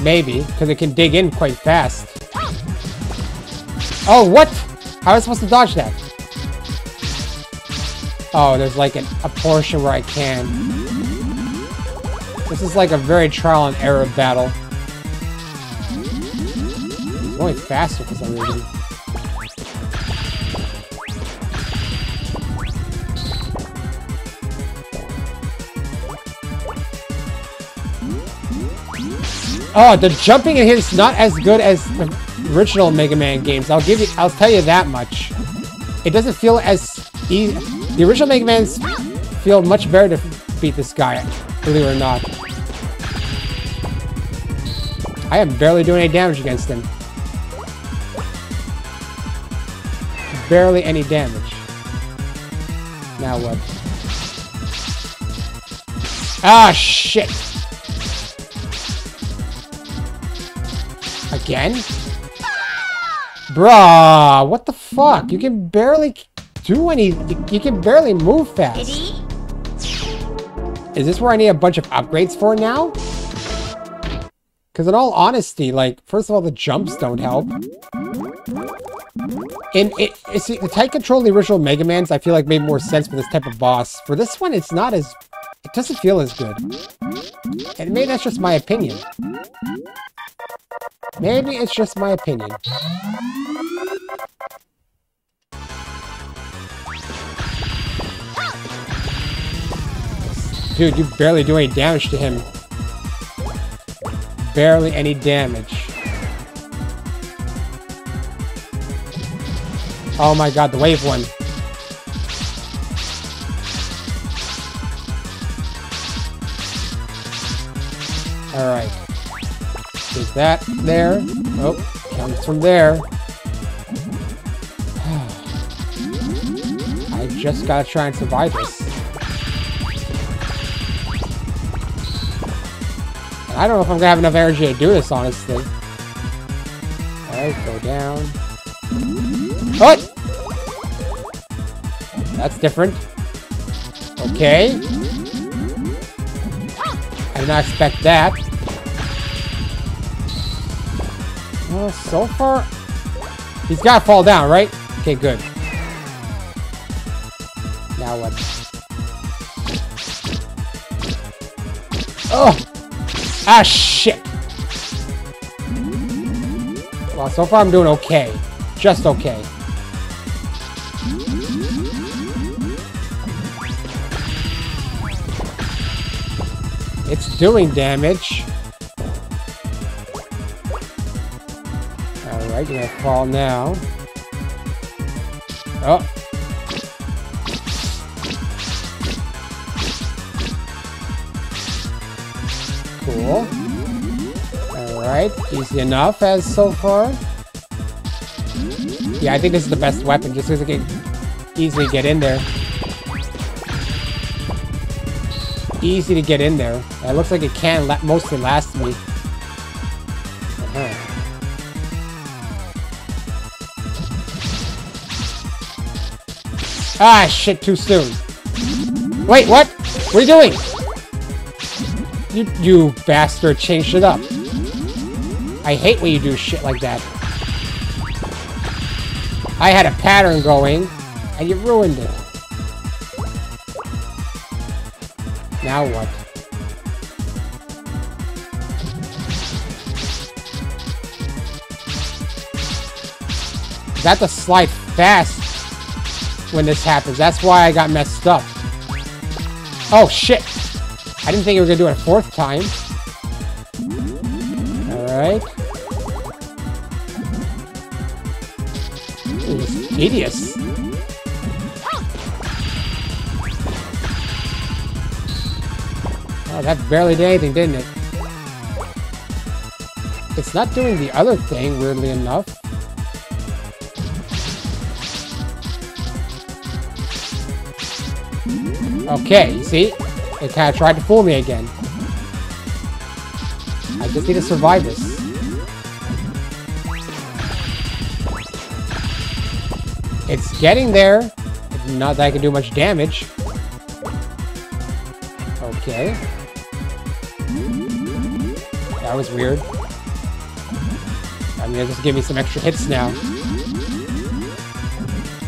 Maybe, because it can dig in quite fast. Oh, what? How am I supposed to dodge that? Oh, there's like an, a portion where I can. This is like a very trial and error battle. It's going faster for some reason. Oh, the jumping in here is not as good as the original Mega Man games. I'll give you, I'll tell you that much. It doesn't feel as easy. The original Mega Man's feel much better to beat this guy, believe it or not. I am barely doing any damage against him. Barely any damage. Now what? Ah, shit! Again? Bruh, what the fuck? You can barely do any... You can barely move fast. Is this where I need a bunch of upgrades for now? Because in all honesty, like, first of all, the jumps don't help. And it, it, see, the tight control of the original Mega Man's, I feel like made more sense for this type of boss. For this one, it's not as... It doesn't feel as good. And maybe that's just my opinion. Maybe it's just my opinion. Dude, you barely do any damage to him. Barely any damage. Oh my god, the wave one. Alright. There's that there. Oh, comes from there. I just gotta try and survive this. I don't know if I'm gonna have enough energy to do this, honestly. Alright, go down. What? That's different. Okay. I did not expect that. Well, so far... he's gotta fall down, right? Okay, good. Now what? Oh! Ah, shit! Well, so far I'm doing okay. Just okay. It's doing damage. Alright, you're gonna fall now. Oh. Cool. Alright, easy enough as so far. Yeah, I think this is the best weapon just because it can easily get in there. Easy to get in there. It looks like it can la mostly last me. Uh-huh. Ah, shit, too soon. Wait, what? What are you doing? You, you bastard changed it up. I hate when you do shit like that. I had a pattern going, and you ruined it. Now what? I have to slide fast when this happens. That's why I got messed up. Oh shit! I didn't think you were gonna do it a fourth time. Alright. It was tedious. Oh, that barely did anything, didn't it? It's not doing the other thing, weirdly enough. Okay, see? It kind of tried to fool me again. I just need to survive this. It's getting there. Not that I can do much damage. Okay. That was weird. I mean, just give me some extra hits now.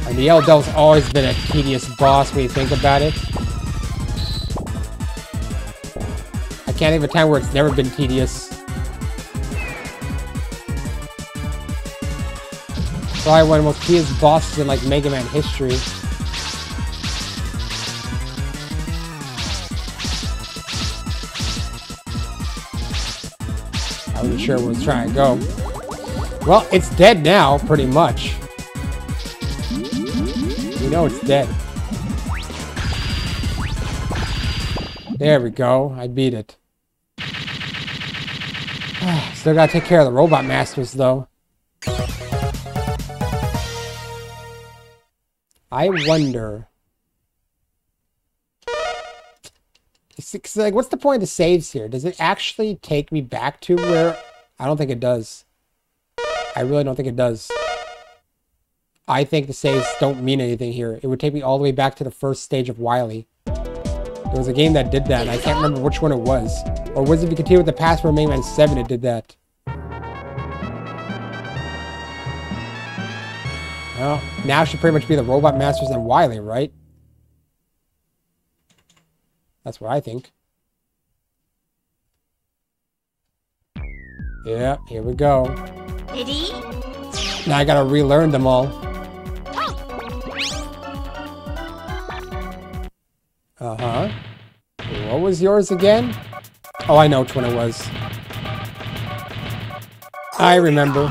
And the Yellow Devil's always been a tedious boss when you think about it. I can't think of a time where it's never been tedious. Probably one of the most tedious bosses in like Mega Man history. I wasn't sure where it was trying to go. Well, it's dead now, pretty much. You know it's dead. There we go. I beat it. Still gotta take care of the Robot Masters, though. I wonder... It's like, what's the point of the saves here? Does it actually take me back to where... I don't think it does. I really don't think it does. I think the saves don't mean anything here. It would take me all the way back to the first stage of Wily. There was a game that did that, and I can't remember which one it was. Or was it if you continue with the past for Mega Man seven it did that? Well, now it should pretty much be the Robot Masters and Wily, right? That's what I think. Yeah, here we go. Ready? Now I gotta relearn them all. Uh-huh. What was yours again? Oh, I know which one it was. I remember.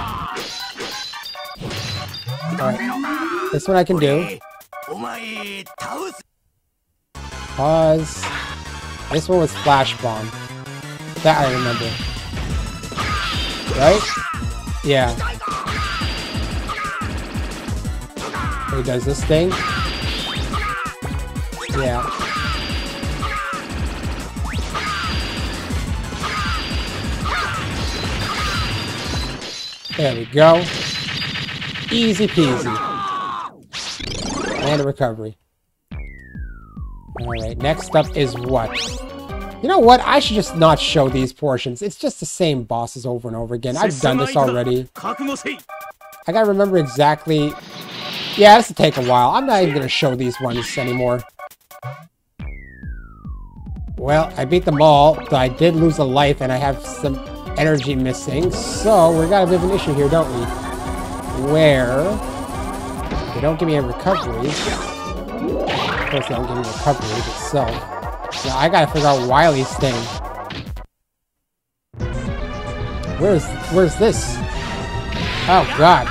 Alright. This one I can do. Pause. This one was Flash Bomb. That I remember. Right? Yeah. He does this thing. Yeah. There we go. Easy peasy. And a recovery. Alright, next up is what? You know what? I should just not show these portions. It's just the same bosses over and over again. I've done this already. I gotta remember exactly... Yeah, this will take a while. I'm not even gonna show these ones anymore. Well, I beat them all, but I did lose a life and I have some energy missing. So, we got a bit of an issue here, don't we? Where... They don't give me a recovery. Of course, they don't give me recovery itself. Now, I gotta figure out Wily's thing. Where's... where's this? Oh, God.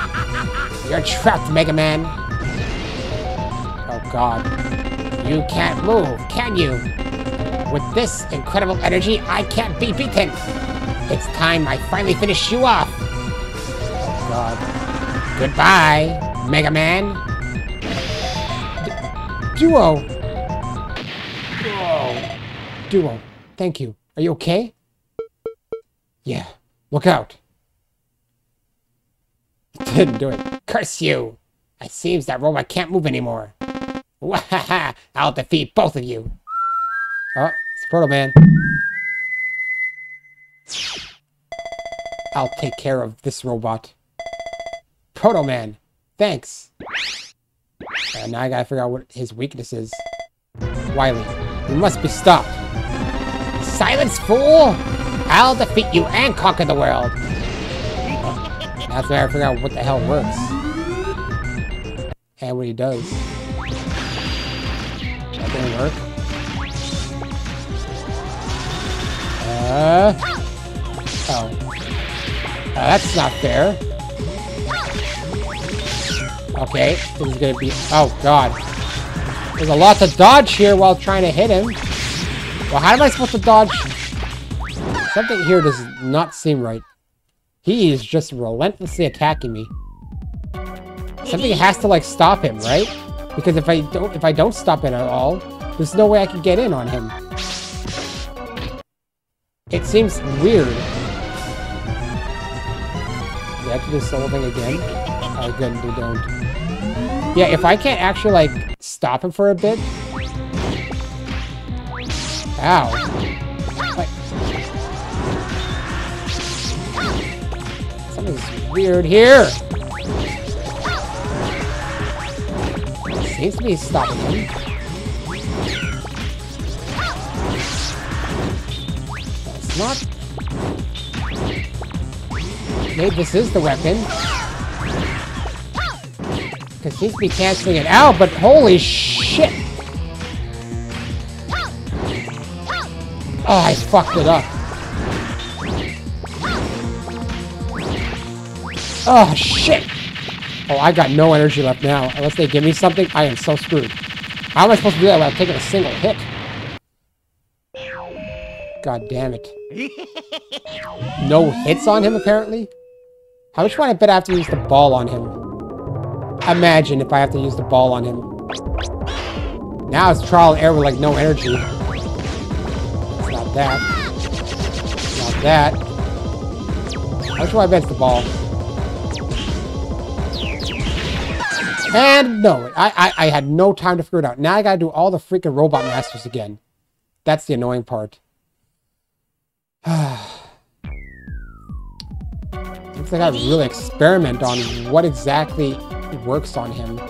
You're trapped, Mega Man. Oh, God. You can't move, can you? With this incredible energy, I can't be beaten. It's time I finally finish you off. Oh, God. Goodbye, Mega Man. D- Duo. Duo, thank you. Are you okay? Yeah, look out. Didn't do it. Curse you! It seems that robot can't move anymore. Wahaha! I'll defeat both of you. Oh, it's Proto Man. I'll take care of this robot. Proto Man, thanks. And now I gotta figure out what his weakness is. Wily, you must be stopped. Silence, fool! I'll defeat you and conquer the world! Oh, that's where I figure out what the hell works. And what he does. That didn't work. Uh... Oh. Uh, that's not fair. Okay, this is gonna be... Oh, God. There's a lot to dodge here while trying to hit him. Well, how am I supposed to dodge? Something here does not seem right. He is just relentlessly attacking me. Something has to like stop him, right? Because if I don't, if I don't stop it at all, there's no way I can get in on him. It seems weird. Do I have to do this solo thing again? Oh, good, they don't. Yeah, if I can't actually like stop him for a bit. Ow. Wait. Something's weird here. Seems to be stopping him. That's not... Maybe this is the weapon. Because seems to be canceling it out, but holy shit! Oh, I fucked it up. Oh, shit! Oh, I got no energy left now. Unless they give me something, I am so screwed. How am I supposed to do that without taking a single hit? God damn it. No hits on him, apparently? How much would I bet I have to use the ball on him? Imagine if I have to use the ball on him. Now it's trial and error with, like, no energy. That. Not that. How much do I bet the ball? And no, I, I I had no time to figure it out. Now I gotta do all the freaking robot masters again. That's the annoying part. Looks like I really experiment on what exactly works on him.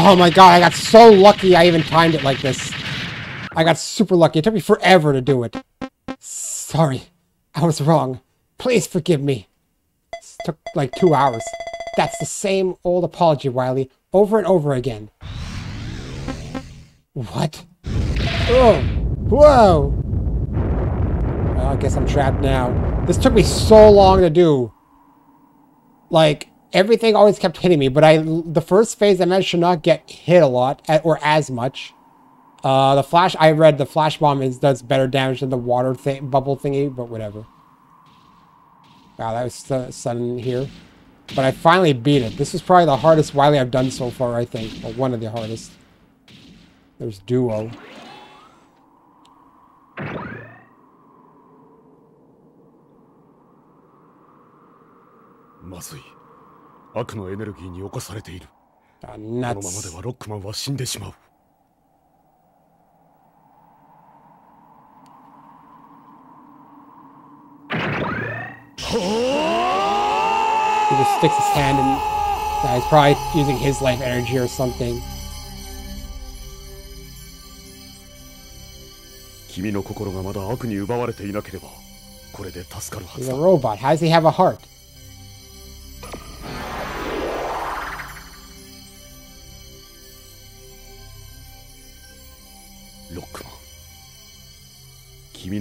Oh my god, I got so lucky I even timed it like this. I got super lucky. It took me forever to do it. Sorry. I was wrong. Please forgive me. It took like two hours. That's the same old apology, Wily. Over and over again. What? Oh! Whoa! Well, I guess I'm trapped now. This took me so long to do. Like... Everything always kept hitting me, but I the first phase I managed to not get hit a lot at, or as much. Uh, the flash I read the flash bomb is does better damage than the water thing, bubble thingy, but whatever. Wow, that was uh, sudden here, but I finally beat it. This is probably the hardest Wily I've done so far, I think, or one of the hardest. There's Duo. Masui. Uh, nuts. He just sticks his hand in. Nah, he's probably using his life energy or something. He's a robot. How does he have a heart? Oh,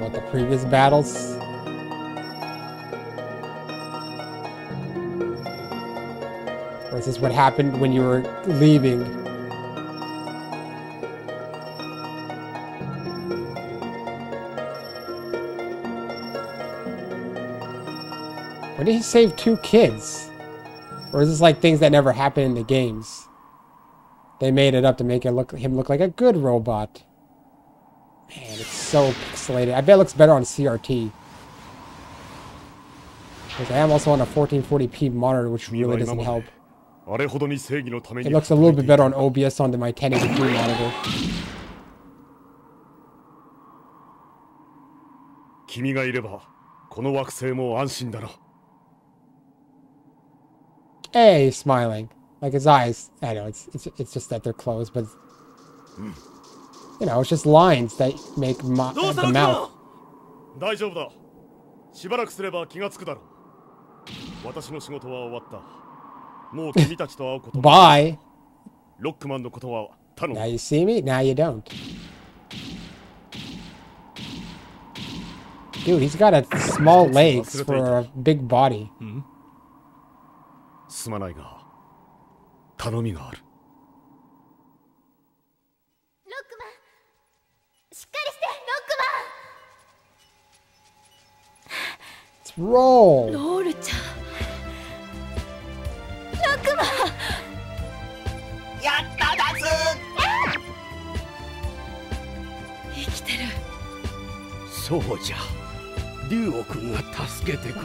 what the previous battles? Or is this what happened when you were leaving? When did he save two kids? Or is this like things that never happen in the games? They made it up to make it look him look like a good robot. Man, it's so pixelated. I bet it looks better on C R T. Because I am also on a fourteen forty p monitor, which really doesn't help. It looks a little bit better on O B S on my ten eighty p monitor. Hey, smiling. Like his eyes. I know, it's, it's, it's just that they're closed, but... You know, it's just lines that make the mouth. Bye. Now you see me? Now you don't. Dude, he's got a small legs for a big body. Hmm? Let's roll.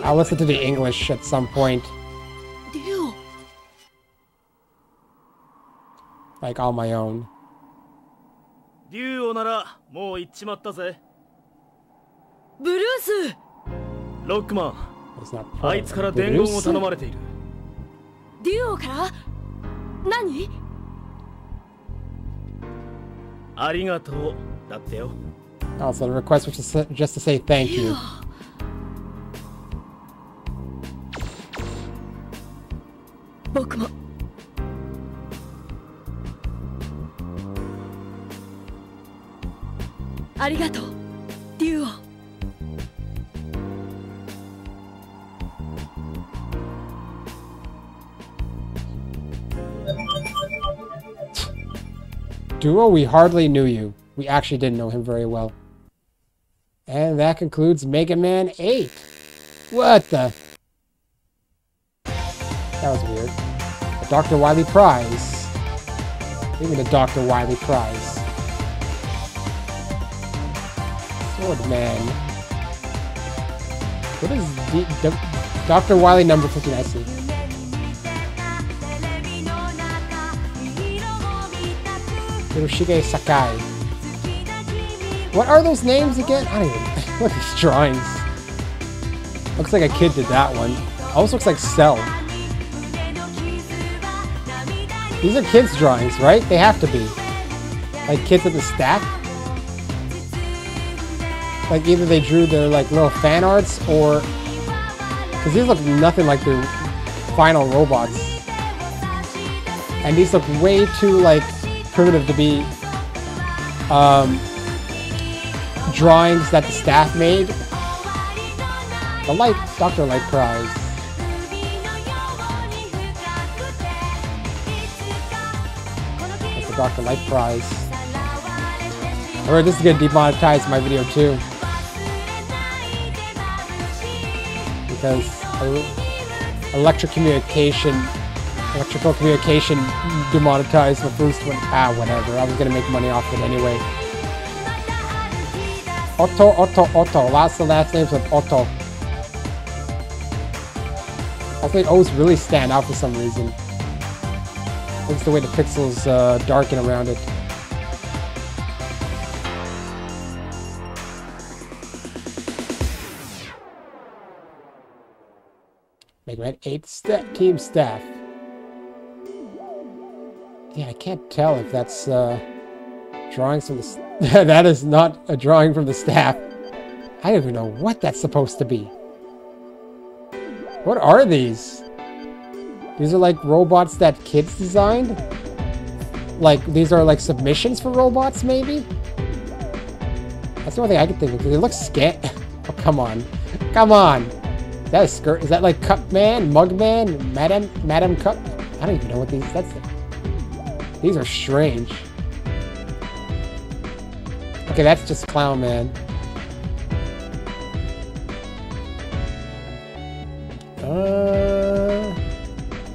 I'll listen to the English at some point. Like all my own. Bruce! Lockman, it's not I from Bruce. Duoから? Nani? Arigato, datte yo. Oh, so the request was just to say thank you. Bokumo. Arigato, Duo. Duo, we hardly knew you. We actually didn't know him very well. And that concludes Mega Man eight. What the? That was weird. A Doctor Wily prize. Give me the Doctor Wily prize. Swordman. What is D D Doctor Wily number fifteen? I see. Hiroshige Sakai. What are those names again? I don't even know. Look at these drawings. Looks like a kid did that one. Also looks like Cell. These are kids' drawings, right? They have to be. Like kids at the stack. Like either they drew their like little fan arts or... Because these look nothing like their final robots. And these look way too like... primitive to be um, drawings that the staff made. The Light Doctor Light prize. That's the Doctor Light prize. Alright, this is gonna demonetize my video too, because electric communication. Electrical communication demonetized the first one. Ah, whatever. I was gonna make money off it anyway. Otto, Otto, Otto. Lots of last names of Otto. I think O's really stand out for some reason. That's the way the pixels uh, darken around it. Mega Man eight st team staff. Yeah, I can't tell if that's uh, drawings from the... That is not a drawing from the staff. I don't even know what that's supposed to be. What are these? These are like robots that kids designed? Like, these are like submissions for robots, maybe? That's the only thing I can think of, because they look scant. Oh, come on. Come on! That is skirt. Is that like Cup Man? Mug Man? Madam, Madam Cup? I don't even know what these... That's... These are strange. Okay, that's just Clown Man. Uh,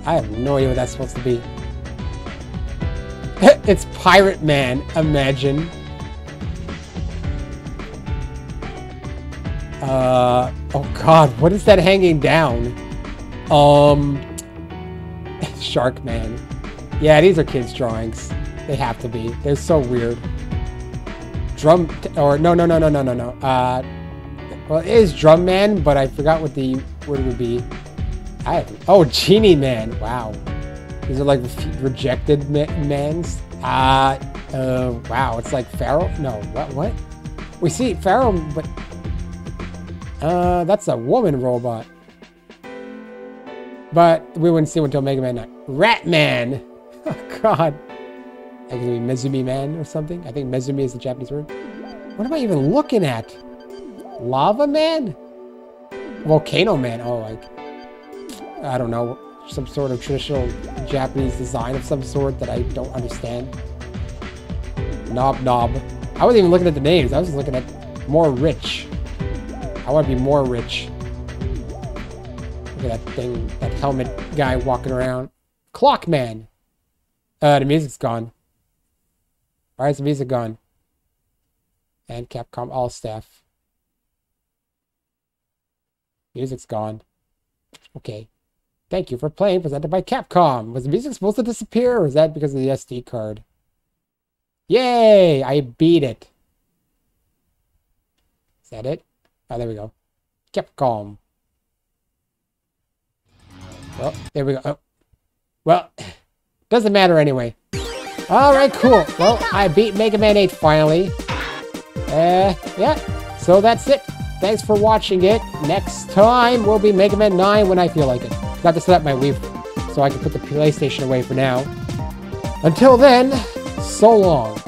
I have no idea what that's supposed to be. It's Pirate Man, imagine. Uh, oh god, what is that hanging down? Um, Shark Man. Yeah, these are kids' drawings. They have to be. They're so weird. Drum... T or no, no, no, no, no, no, no. Uh, well, it is Drum Man, but I forgot what the word would be. I Oh, Genie Man. Wow. These are like rejected ma mans. Uh, uh, wow. It's like Pharaoh. No, what? What? We see Pharaoh, but... Uh, that's a woman robot. But we wouldn't see one until Mega Man nine. Rat Man! Oh, God. I think it would be Mezumi Man or something. I think Mezumi is the Japanese word. What am I even looking at? Lava Man? Volcano Man. Oh, like... I don't know. Some sort of traditional Japanese design of some sort that I don't understand. Knob Knob. I wasn't even looking at the names. I was just looking at more rich. I want to be more rich. Look at that thing, that helmet guy walking around. Clock Man. Uh, the music's gone. Why is the music gone? And Capcom all staff. Music's gone. Okay. Thank you for playing, presented by Capcom. Was the music supposed to disappear, or is that because of the S D card? Yay! I beat it. Is that it? Oh, there we go. Capcom. Well, there we go. Oh. Well, doesn't matter anyway. Alright, cool. Well, I beat Mega Man eight finally. Uh, yeah. So that's it. Thanks for watching it. Next time will be Mega Man nine when I feel like it. Got to set up my Wii so I can put the PlayStation away for now. Until then, so long.